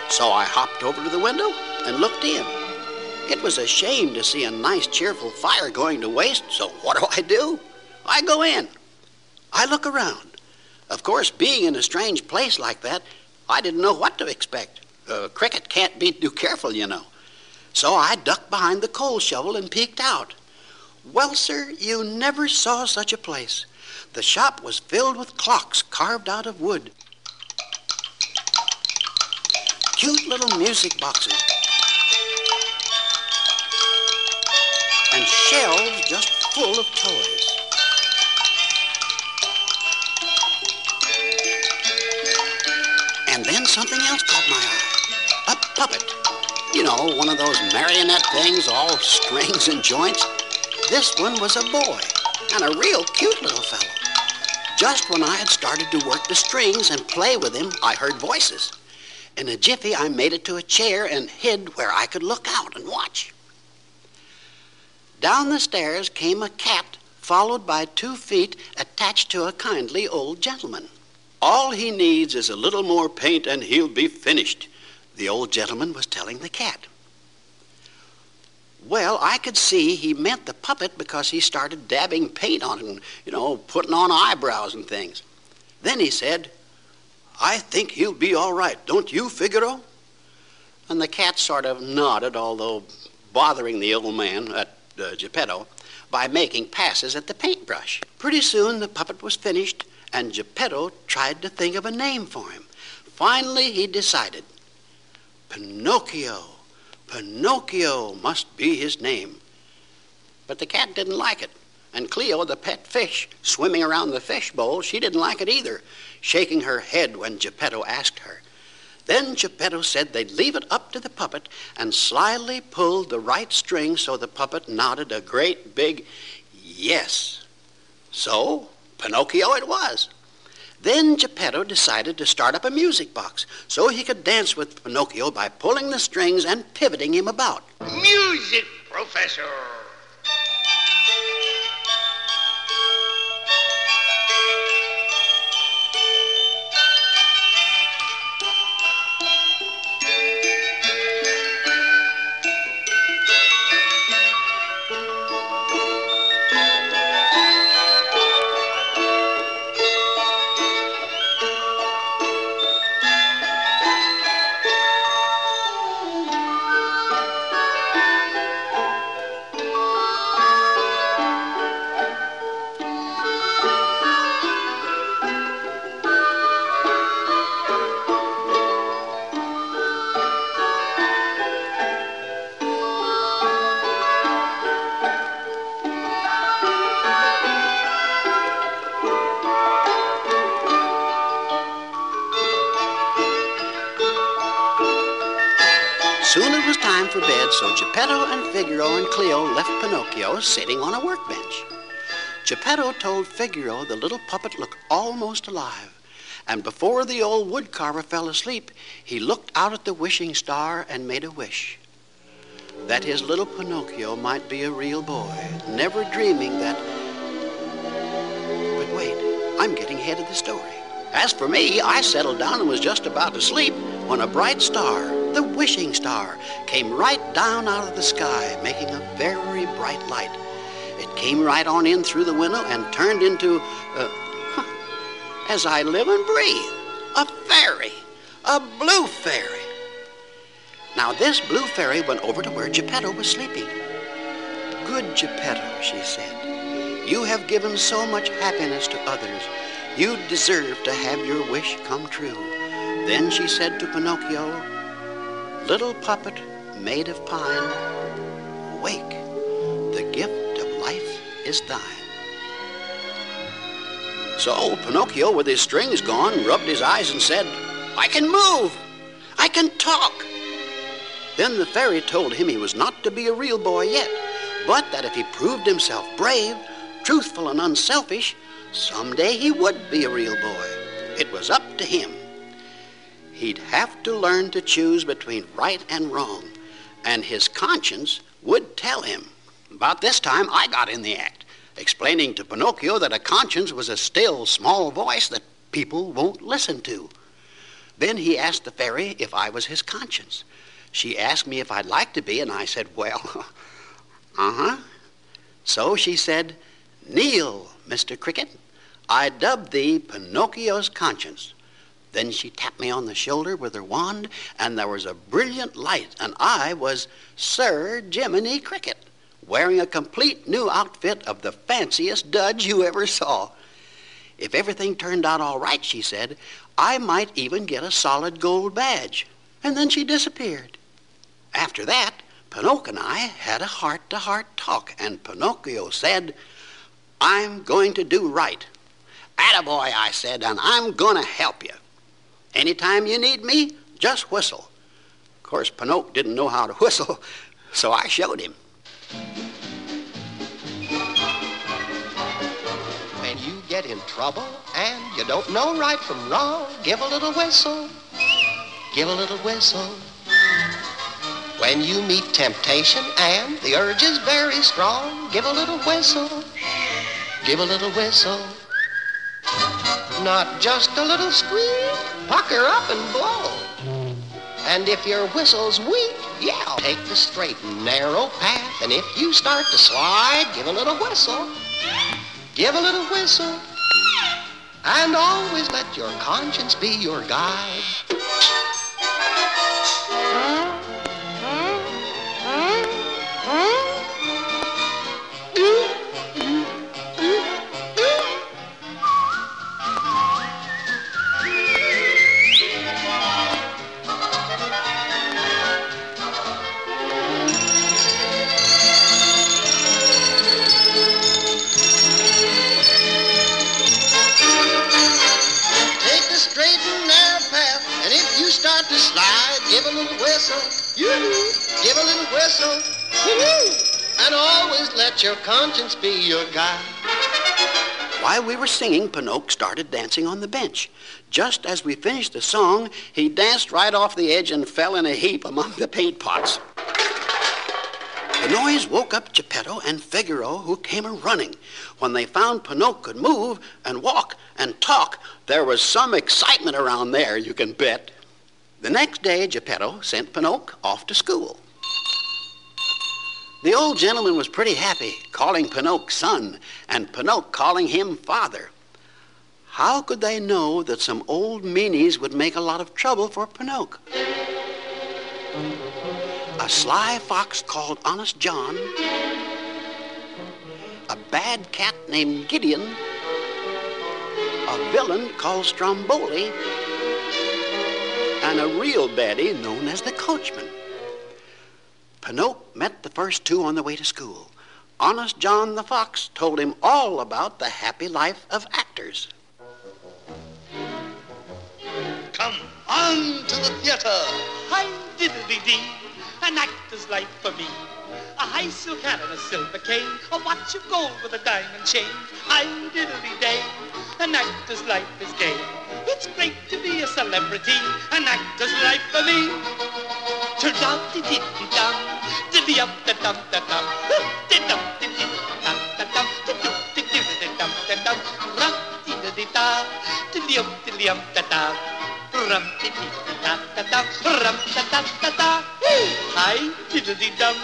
So I hopped over to the window and looked in. It was a shame to see a nice, cheerful fire going to waste, so what do? I go in. I look around. Of course, being in a strange place like that, I didn't know what to expect. Cricket can't be too careful, you know. So I ducked behind the coal shovel and peeked out. Well, sir, you never saw such a place. The shop was filled with clocks carved out of wood. Cute little music boxes. And shelves just full of toys. And then something else caught my eye. A puppet. You know, one of those marionette things, all strings and joints. This one was a boy, and a real cute little fellow. Just when I had started to work the strings and play with him, I heard voices. In a jiffy, I made it to a chair and hid where I could look out and watch. Down the stairs came a cat, followed by 2 feet attached to a kindly old gentleman. All he needs is a little more paint and he'll be finished, the old gentleman was telling the cat. Well, I could see he meant the puppet because he started dabbing paint on him, you know, putting on eyebrows and things. Then he said, "I think he'll be all right, don't you, Figaro?" And the cat sort of nodded, although bothering the old man, Geppetto, by making passes at the paintbrush. Pretty soon the puppet was finished, and Geppetto tried to think of a name for him. Finally, he decided, Pinocchio. Pinocchio must be his name. But the cat didn't like it, and Cleo, the pet fish, swimming around the fish bowl, she didn't like it either, shaking her head when Geppetto asked her. Then Geppetto said they'd leave it up to the puppet and slyly pulled the right string so the puppet nodded a great big yes. So Pinocchio it was. Then Geppetto decided to start up a music box so he could dance with Pinocchio by pulling the strings and pivoting him about. Music, Professor! So Geppetto and Figaro and Cleo left Pinocchio sitting on a workbench. Geppetto told Figaro the little puppet looked almost alive, and before the old woodcarver fell asleep, he looked out at the wishing star and made a wish that his little Pinocchio might be a real boy, never dreaming that... But wait, I'm getting ahead of the story. As for me, I settled down and was just about to sleep when a bright star, the wishing star, came right down out of the sky, making a very bright light. It came right on in through the window and turned into, as I live and breathe, a fairy, a blue fairy. Now this blue fairy went over to where Geppetto was sleeping. "Good Geppetto," she said, "you have given so much happiness to others. You deserve to have your wish come true." Then she said to Pinocchio, "Little puppet made of pine, awake, the gift of life is thine." So Pinocchio, with his strings gone, rubbed his eyes and said, "I can move, I can talk." Then the fairy told him he was not to be a real boy yet, but that if he proved himself brave, truthful and unselfish, someday he would be a real boy. It was up to him. He'd have to learn to choose between right and wrong, and his conscience would tell him. About this time, I got in the act, explaining to Pinocchio that a conscience was a still, small voice that people won't listen to. Then he asked the fairy if I was his conscience. She asked me if I'd like to be, and I said, "Well, uh-huh." So she said, "Kneel, Mr. Cricket. I dub thee Pinocchio's conscience." Then she tapped me on the shoulder with her wand, and there was a brilliant light, and I was Sir Jiminy Cricket, wearing a complete new outfit of the fanciest duds you ever saw. If everything turned out all right, she said, I might even get a solid gold badge. And then she disappeared. After that, Pinocchio and I had a heart-to-heart talk, and Pinocchio said, "I'm going to do right." "Attaboy," I said, "and I'm going to help you. Anytime you need me, just whistle." Of course, Pinocchio didn't know how to whistle, so I showed him. When you get in trouble and you don't know right from wrong, give a little whistle, give a little whistle. When you meet temptation and the urge is very strong, give a little whistle, give a little whistle. Not just a little squeak, pucker up and blow. And if your whistle's weak, yell. Take the straight and narrow path, and if you start to slide, give a little whistle, give a little whistle. And always let your conscience be your guide. Give a little whistle, give a little whistle, and always let your conscience be your guide. While we were singing, Pinocchio started dancing on the bench. Just as we finished the song, he danced right off the edge and fell in a heap among the paint pots. The noise woke up Geppetto and Figaro, who came a-running. When they found Pinocchio could move and walk and talk, there was some excitement around there, you can bet. The next day, Geppetto sent Pinocchio off to school. The old gentleman was pretty happy, calling Pinocchio son, and Pinocchio calling him father. How could they know that some old meanies would make a lot of trouble for Pinocchio? A sly fox called Honest John, a bad cat named Gideon, a villain called Stromboli, and a real baddie known as the coachman. Pinocchio met the first two on the way to school. Honest John the Fox told him all about the happy life of actors. Come on to the theater, hi diddly-dee. An actor's life for me. A high silk hat and a silver cane. A watch of gold with a diamond chain. I'm diddly-day. An actor's life is gay. It's great to be a celebrity. An actor's life for me. Tur-dum-di-di-di-dum. Diddy-up-da-dum-da-dum. Diddy-up-di-di-dum-da-dum. Diddy-up-di-di-dum-da-dum. Rum-di-di-di-da. Diddy-up-di-di-dum-da-dum. Rum-di-di-di-da-da-dum. Rum-da-da-da-da. Hi, diddly-dum,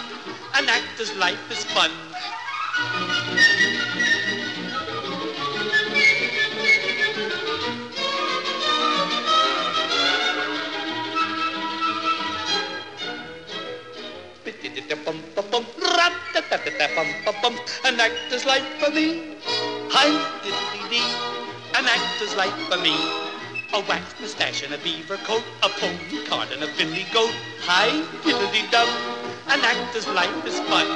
an actor's life is fun. An actor's life for me. Hi, diddly-dee, an actor's life for me. A wax mustache and a beaver coat, a pony cart and a billy goat. Hi, diddly-dum, an actor's life is fun.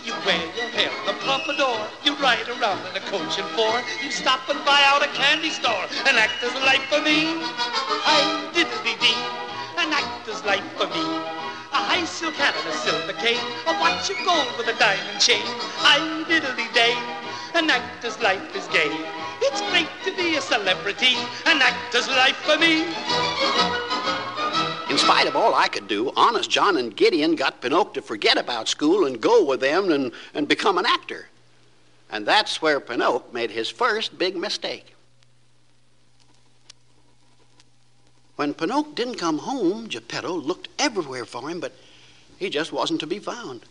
You wear your hair in a pompadour, you ride around in a coach and four, you stop and buy out a candy store. An actor's life for me. Hi, diddly-dee, an actor's life for me. A high silk hat and a silver cane, a watch of gold with a diamond chain. Hi, diddly-day, an actor's life is gay. It's great to be a celebrity, an actor's life for me. In spite of all I could do, Honest John and Gideon got Pinocchio to forget about school and go with them and become an actor. And that's where Pinocchio made his first big mistake. When Pinocchio didn't come home, Geppetto looked everywhere for him, but he just wasn't to be found.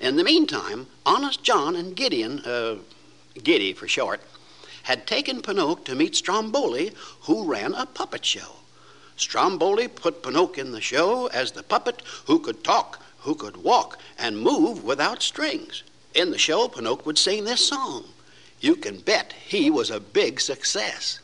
In the meantime, Honest John and Gideon, Giddy for short, had taken Pinocchio to meet Stromboli, who ran a puppet show. Stromboli put Pinocchio in the show as the puppet who could talk, who could walk, and move without strings. In the show, Pinocchio would sing this song. You can bet he was a big success.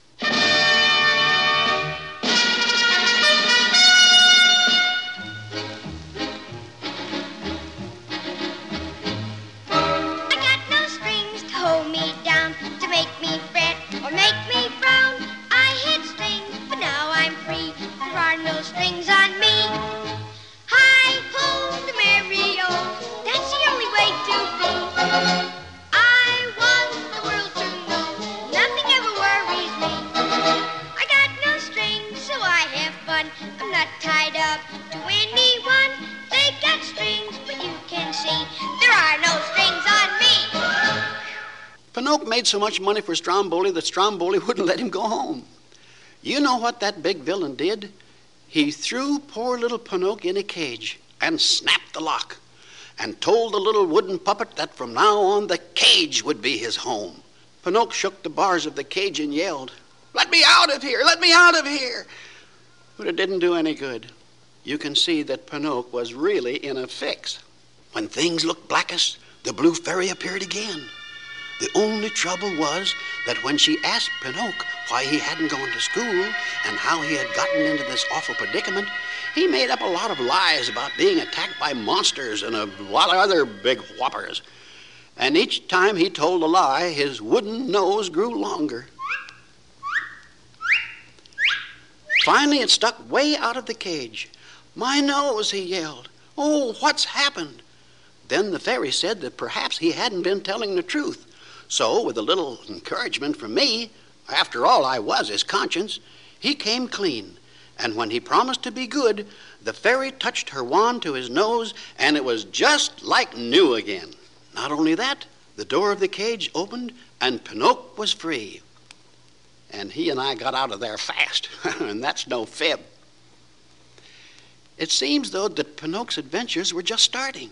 Pinocchio made so much money for Stromboli that Stromboli wouldn't let him go home. You know what that big villain did? He threw poor little Pinocchio in a cage and snapped the lock and told the little wooden puppet that from now on the cage would be his home. Pinocchio shook the bars of the cage and yelled, "Let me out of here! Let me out of here!" But it didn't do any good. You can see that Pinocchio was really in a fix. When things looked blackest, the blue fairy appeared again. The only trouble was that when she asked Pinocchio why he hadn't gone to school and how he had gotten into this awful predicament, he made up a lot of lies about being attacked by monsters and a lot of other big whoppers. And each time he told a lie, his wooden nose grew longer. Finally, it stuck way out of the cage. "My nose," he yelled. "Oh, what's happened?" Then the fairy said that perhaps he hadn't been telling the truth. So, with a little encouragement from me, after all I was his conscience, he came clean. And when he promised to be good, the fairy touched her wand to his nose, and it was just like new again. Not only that, the door of the cage opened, and Pinocchio was free. And he and I got out of there fast, and that's no fib. It seems, though, that Pinocchio's adventures were just starting.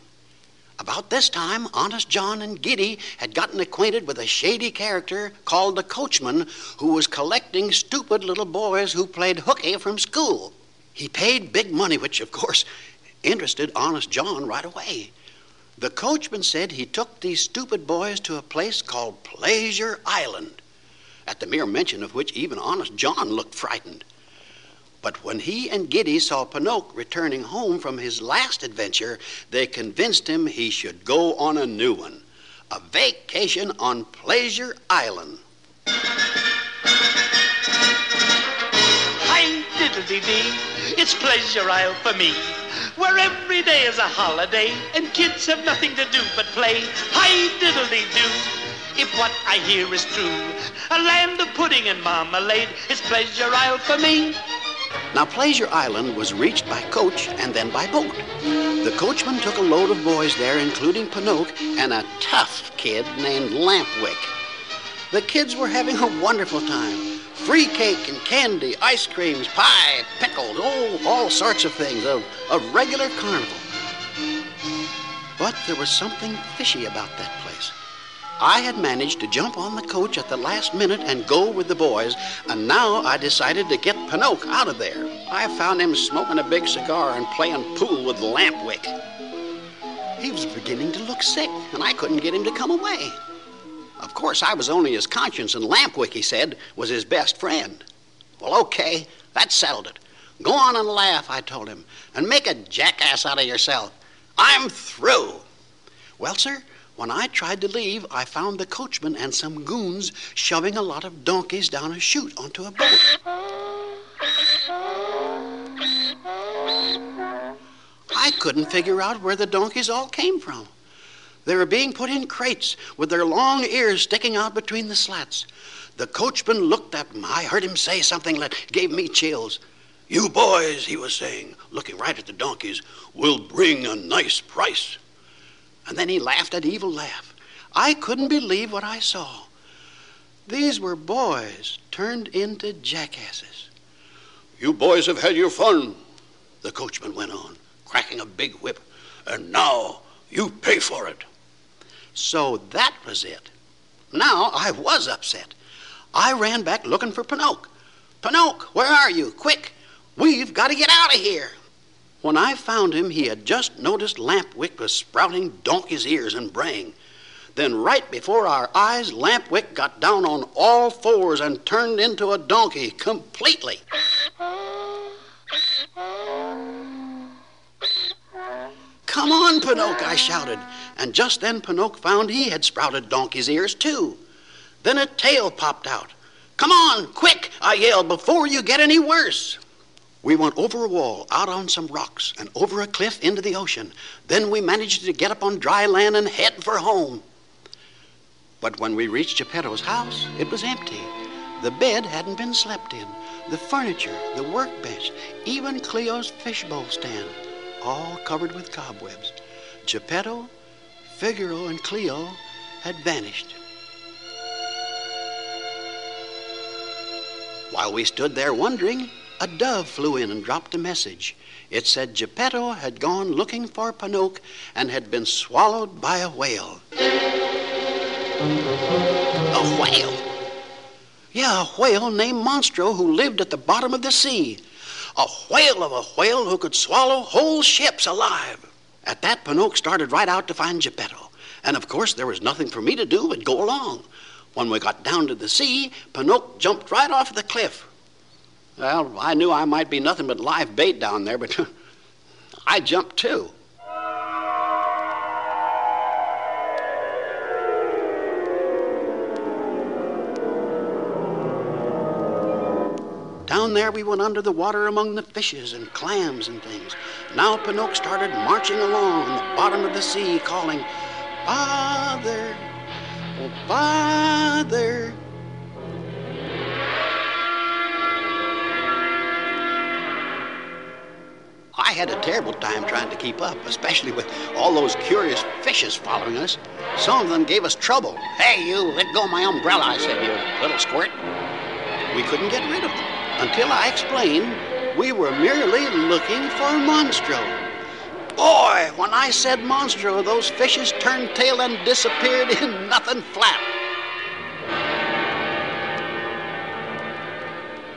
About this time, Honest John and Giddy had gotten acquainted with a shady character called the coachman who was collecting stupid little boys who played hooky from school. He paid big money, which, of course, interested Honest John right away. The coachman said he took these stupid boys to a place called Pleasure Island, at the mere mention of which even Honest John looked frightened. But when he and Giddy saw Pinocchio returning home from his last adventure, they convinced him he should go on a new one, a vacation on Pleasure Island. I'm diddle-dee-dee, it's Pleasure Isle for me, where every day is a holiday and kids have nothing to do but play. Hi, diddle-dee-doo, if what I hear is true, a land of pudding and marmalade is Pleasure Isle for me. Now, Pleasure Island was reached by coach and then by boat. The coachman took a load of boys there, including Pinocchio and a tough kid named Lampwick. The kids were having a wonderful time. Free cake and candy, ice creams, pie, pickles, oh, all sorts of things, a regular carnival. But there was something fishy about that place. I had managed to jump on the coach at the last minute and go with the boys, and now I decided to get Pinocchio out of there. I found him smoking a big cigar and playing pool with Lampwick. He was beginning to look sick, and I couldn't get him to come away. Of course, I was only his conscience, and Lampwick, he said, was his best friend. Well, okay, that settled it. Go on and laugh, I told him, and make a jackass out of yourself. I'm through. Well, sir, when I tried to leave, I found the coachman and some goons shoving a lot of donkeys down a chute onto a boat. I couldn't figure out where the donkeys all came from. They were being put in crates with their long ears sticking out between the slats. The coachman looked at them. I heard him say something that gave me chills. "You boys," he was saying, looking right at the donkeys, "will bring a nice price." And then he laughed an evil laugh. I couldn't believe what I saw. These were boys turned into jackasses. "You boys have had your fun," the coachman went on, cracking a big whip, "and now you pay for it." So that was it. Now I was upset. I ran back looking for Pinocchio. "Pinocchio, where are you? Quick, we've got to get out of here." When I found him, he had just noticed Lampwick was sprouting donkey's ears and braying. Then right before our eyes, Lampwick got down on all fours and turned into a donkey completely. "Come on, Pinocchio," I shouted. And just then Pinocchio found he had sprouted donkey's ears too. Then a tail popped out. "Come on, quick," I yelled, "before you get any worse." We went over a wall, out on some rocks, and over a cliff into the ocean. Then we managed to get up on dry land and head for home. But when we reached Geppetto's house, it was empty. The bed hadn't been slept in. The furniture, the workbench, even Cleo's fishbowl stand, all covered with cobwebs. Geppetto, Figaro, and Cleo had vanished. While we stood there wondering, a dove flew in and dropped a message. It said Geppetto had gone looking for Pinocchio and had been swallowed by a whale. A whale? Yeah, a whale named Monstro who lived at the bottom of the sea. A whale of a whale who could swallow whole ships alive. At that, Pinocchio started right out to find Geppetto. And of course, there was nothing for me to do but go along. When we got down to the sea, Pinocchio jumped right off the cliff. Well, I knew I might be nothing but live bait down there, but I jumped too. Down there we went under the water among the fishes and clams and things. Now Pinocchio started marching along on the bottom of the sea, calling, "Father, Oh, Father. I had a terrible time trying to keep up, especially with all those curious fishes following us. Some of them gave us trouble. Hey, you, let go of my umbrella, I said, you little squirt. We couldn't get rid of them until I explained we were merely looking for Monstro. Boy, when I said Monstro, those fishes turned tail and disappeared in nothing flat.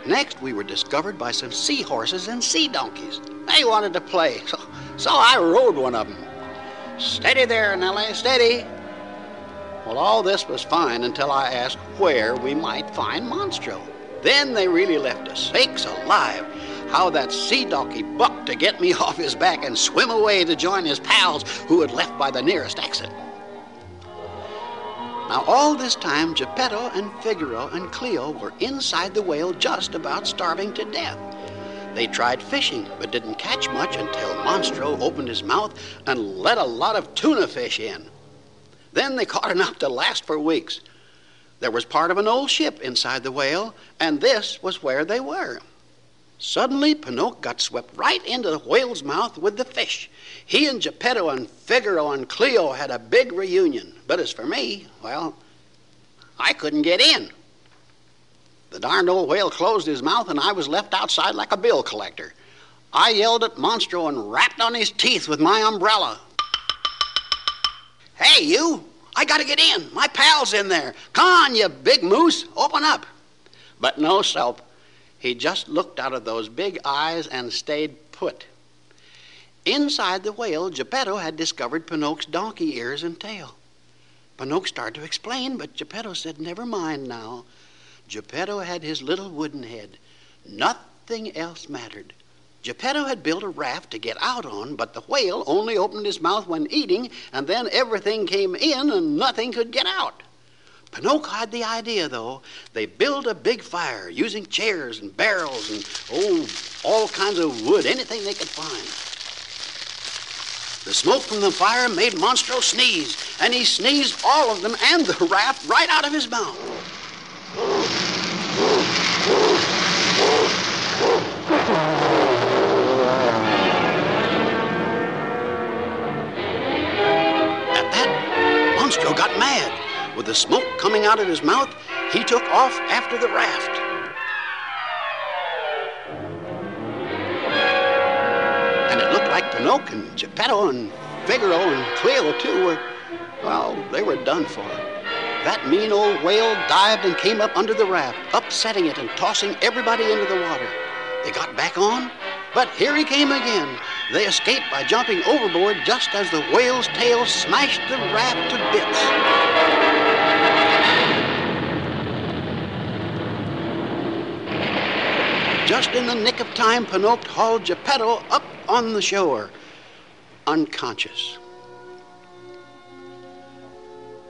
Next, we were discovered by some seahorses and sea donkeys. They wanted to play, so I rode one of them. Steady there, Nellie, steady. Well, all this was fine until I asked where we might find Monstro. Then they really left us. Sakes alive, how that sea donkey bucked to get me off his back and swim away to join his pals who had left by the nearest exit. Now, all this time, Geppetto and Figaro and Cleo were inside the whale just about starving to death. They tried fishing, but didn't catch much until Monstro opened his mouth and let a lot of tuna fish in. Then they caught enough to last for weeks. There was part of an old ship inside the whale, and this was where they were. Suddenly, Pinocchio got swept right into the whale's mouth with the fish. He and Geppetto and Figaro and Cleo had a big reunion. But as for me, well, I couldn't get in. The darned old whale closed his mouth, and I was left outside like a bill collector. I yelled at Monstro and rapped on his teeth with my umbrella. Hey, you! I gotta get in! My pal's in there! Come on, you big moose! Open up! But no soap. He just looked out of those big eyes and stayed put. Inside the whale, Geppetto had discovered Pinocchio's donkey ears and tail. Pinocchio started to explain, but Geppetto said, never mind now. Geppetto had his little wooden head. Nothing else mattered. Geppetto had built a raft to get out on, but the whale only opened his mouth when eating, and then everything came in and nothing could get out. Pinocchio had the idea, though. They built a big fire using chairs and barrels and, all kinds of wood, anything they could find. The smoke from the fire made Monstro sneeze, and he sneezed all of them and the raft right out of his mouth. At that, Monstro got mad. With the smoke coming out of his mouth, he took off after the raft. And it looked like Pinocchio and Geppetto and Figaro and Cleo, too, were, well, they were done for. That mean old whale dived and came up under the raft, upsetting it and tossing everybody into the water. They got back on, but here he came again. They escaped by jumping overboard just as the whale's tail smashed the raft to bits. Just in the nick of time, Pinocchio hauled Geppetto up on the shore, unconscious.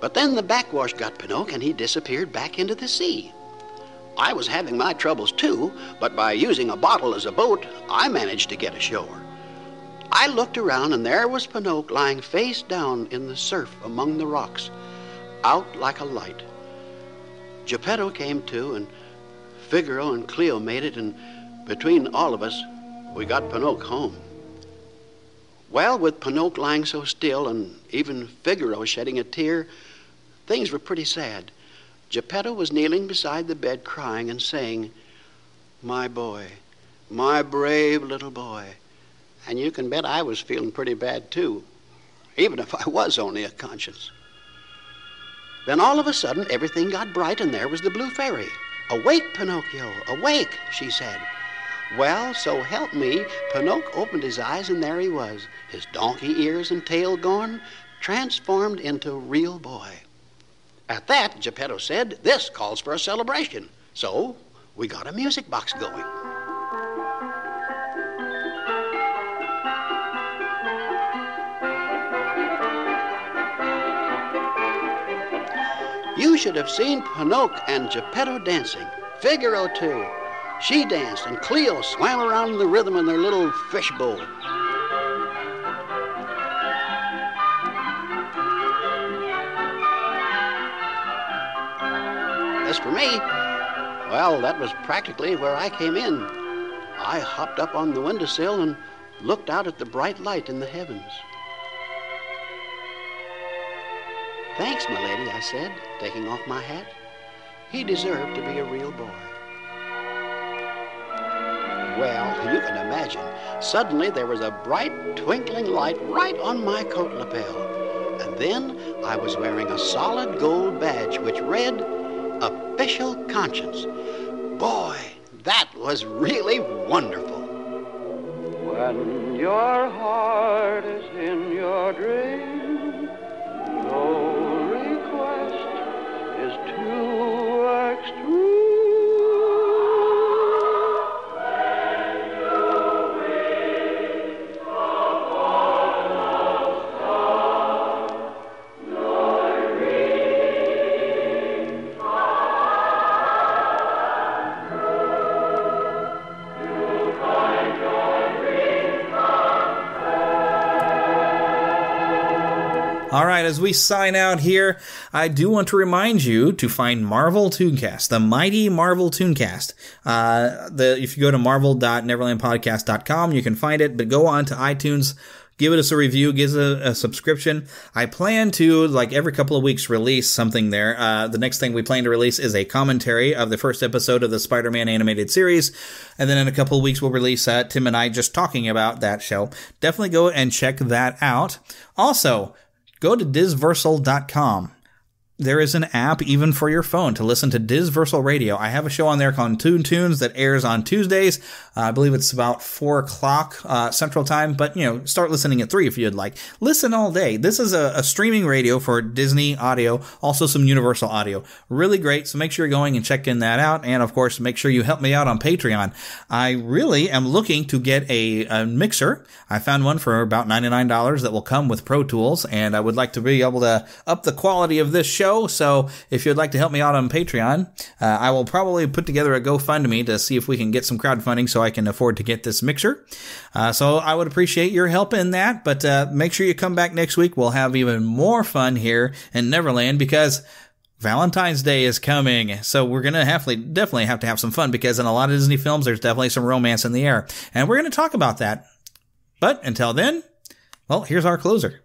But then the backwash got Pinocchio, and he disappeared back into the sea. I was having my troubles too, but by using a bottle as a boat, I managed to get ashore. I looked around, and there was Pinocchio lying face down in the surf among the rocks, out like a light. Geppetto came to, and Figaro and Cleo made it, and between all of us, we got Pinocchio home. Well, with Pinocchio lying so still and even Figaro shedding a tear, things were pretty sad. Geppetto was kneeling beside the bed crying and saying, "My boy, my brave little boy." And you can bet I was feeling pretty bad too, even if I was only a conscience. Then all of a sudden, everything got bright, and there was the blue fairy. "Awake, Pinocchio, awake," she said. Well, so help me, Pinocchio opened his eyes, and there he was, his donkey ears and tail gone, transformed into a real boy. At that, Geppetto said, "This calls for a celebration." So we got a music box going. You should have seen Pinocchio and Geppetto dancing. Figaro, too. She danced, and Cleo swam around in the rhythm in their little fishbowl. As for me, well, that was practically where I came in. I hopped up on the windowsill and looked out at the bright light in the heavens. "Thanks, my lady," I said, taking off my hat. He deserved to be a real boy. Well, you can imagine. Suddenly there was a bright, twinkling light right on my coat lapel. And then I was wearing a solid gold badge which read, "Official Conscience." Boy, that was really wonderful. When your heart is in your dream, no request is too extreme. All right, as we sign out here, I do want to remind you to find Marvel Tooncast, the mighty Marvel Tooncast. If you go to marvel.neverlandpodcast.com, you can find it, but go on to iTunes, give us a review, give us a subscription. I plan to, like every couple of weeks, release something there. The next thing we plan to release is a commentary of the first episode of the Spider-Man animated series. And then in a couple of weeks, we'll release Tim and I just talking about that show. Definitely go and check that out. Also, go to disversal.com. There is an app even for your phone to listen to Disversal Radio. I have a show on there called Toon Tunes that airs on Tuesdays. I believe it's about 4 o'clock Central Time, but, you know, start listening at 3 if you'd like. Listen all day. This is a streaming radio for Disney audio, also some Universal audio. Really great, so make sure you're going and checking that out. And, of course, make sure you help me out on Patreon. I really am looking to get a mixer. I found one for about $99 that will come with Pro Tools, and I would like to be able to up the quality of this show. So if you'd like to help me out on Patreon, I will probably put together a GoFundMe to see if we can get some crowdfunding so I can afford to get this mixer. So I would appreciate your help in that, but make sure you come back next week. We'll have even more fun here in Neverland because Valentine's Day is coming, so we're going to definitely have to have some fun because in a lot of Disney films, there's definitely some romance in the air, and we're going to talk about that. But until then, well, here's our closer.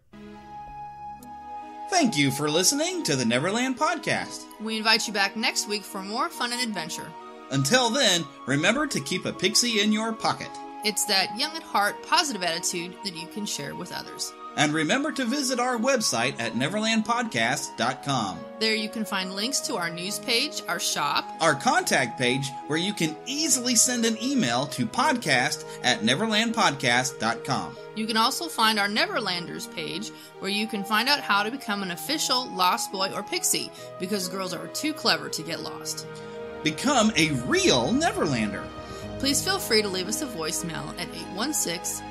Thank you for listening to the Neverland Podcast. We invite you back next week for more fun and adventure. Until then, remember to keep a pixie in your pocket. It's that young at heart, positive attitude that you can share with others. And remember to visit our website at neverlandpodcast.com. There you can find links to our news page, our shop, our contact page, where you can easily send an email to podcast@neverlandpodcast.com. You can also find our Neverlanders page, where you can find out how to become an official lost boy or pixie, because girls are too clever to get lost. Become a real Neverlander. Please feel free to leave us a voicemail at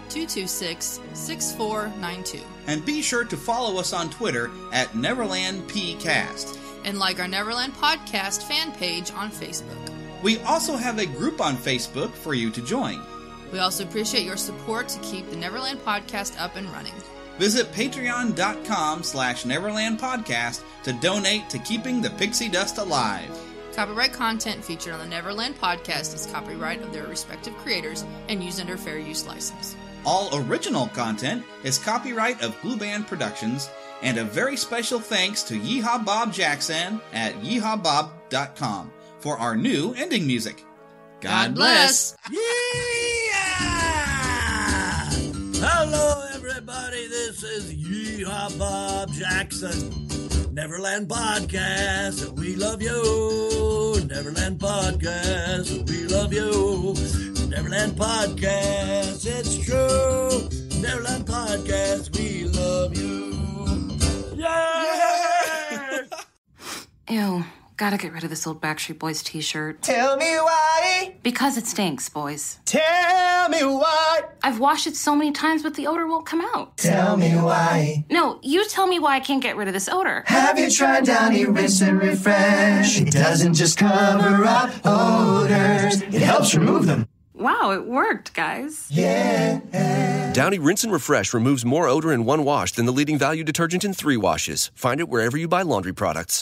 816-226-6492. And be sure to follow us on Twitter at NeverlandPcast. And like our Neverland Podcast fan page on Facebook. We also have a group on Facebook for you to join. We also appreciate your support to keep the Neverland Podcast up and running. Visit patreon.com/neverlandpodcast to donate to keeping the pixie dust alive. Copyright content featured on the Neverland Podcast is copyright of their respective creators and used under fair use license. All original content is copyright of Blue Band Productions, and a very special thanks to Yeehaw Bob Jackson at yeehawbob.com for our new ending music. God bless! Yeah! Hello everybody, this is Yeehaw Bob Jackson. Neverland Podcast, we love you. Neverland Podcast, we love you. Neverland Podcast, it's true. Neverland Podcast, we love you. Yeah! Ew, gotta get rid of this old Backstreet Boys t-shirt. Tell me why. Because it stinks, boys. Tell me why. I've washed it so many times, but the odor won't come out. Tell me why. No, you tell me why I can't get rid of this odor. Have you tried Downy Rinse and Refresh? It doesn't just cover up odors, it helps remove them. Wow, it worked, guys. Yeah. Downy Rinse and Refresh removes more odor in one wash than the leading value detergent in 3 washes. Find it wherever you buy laundry products.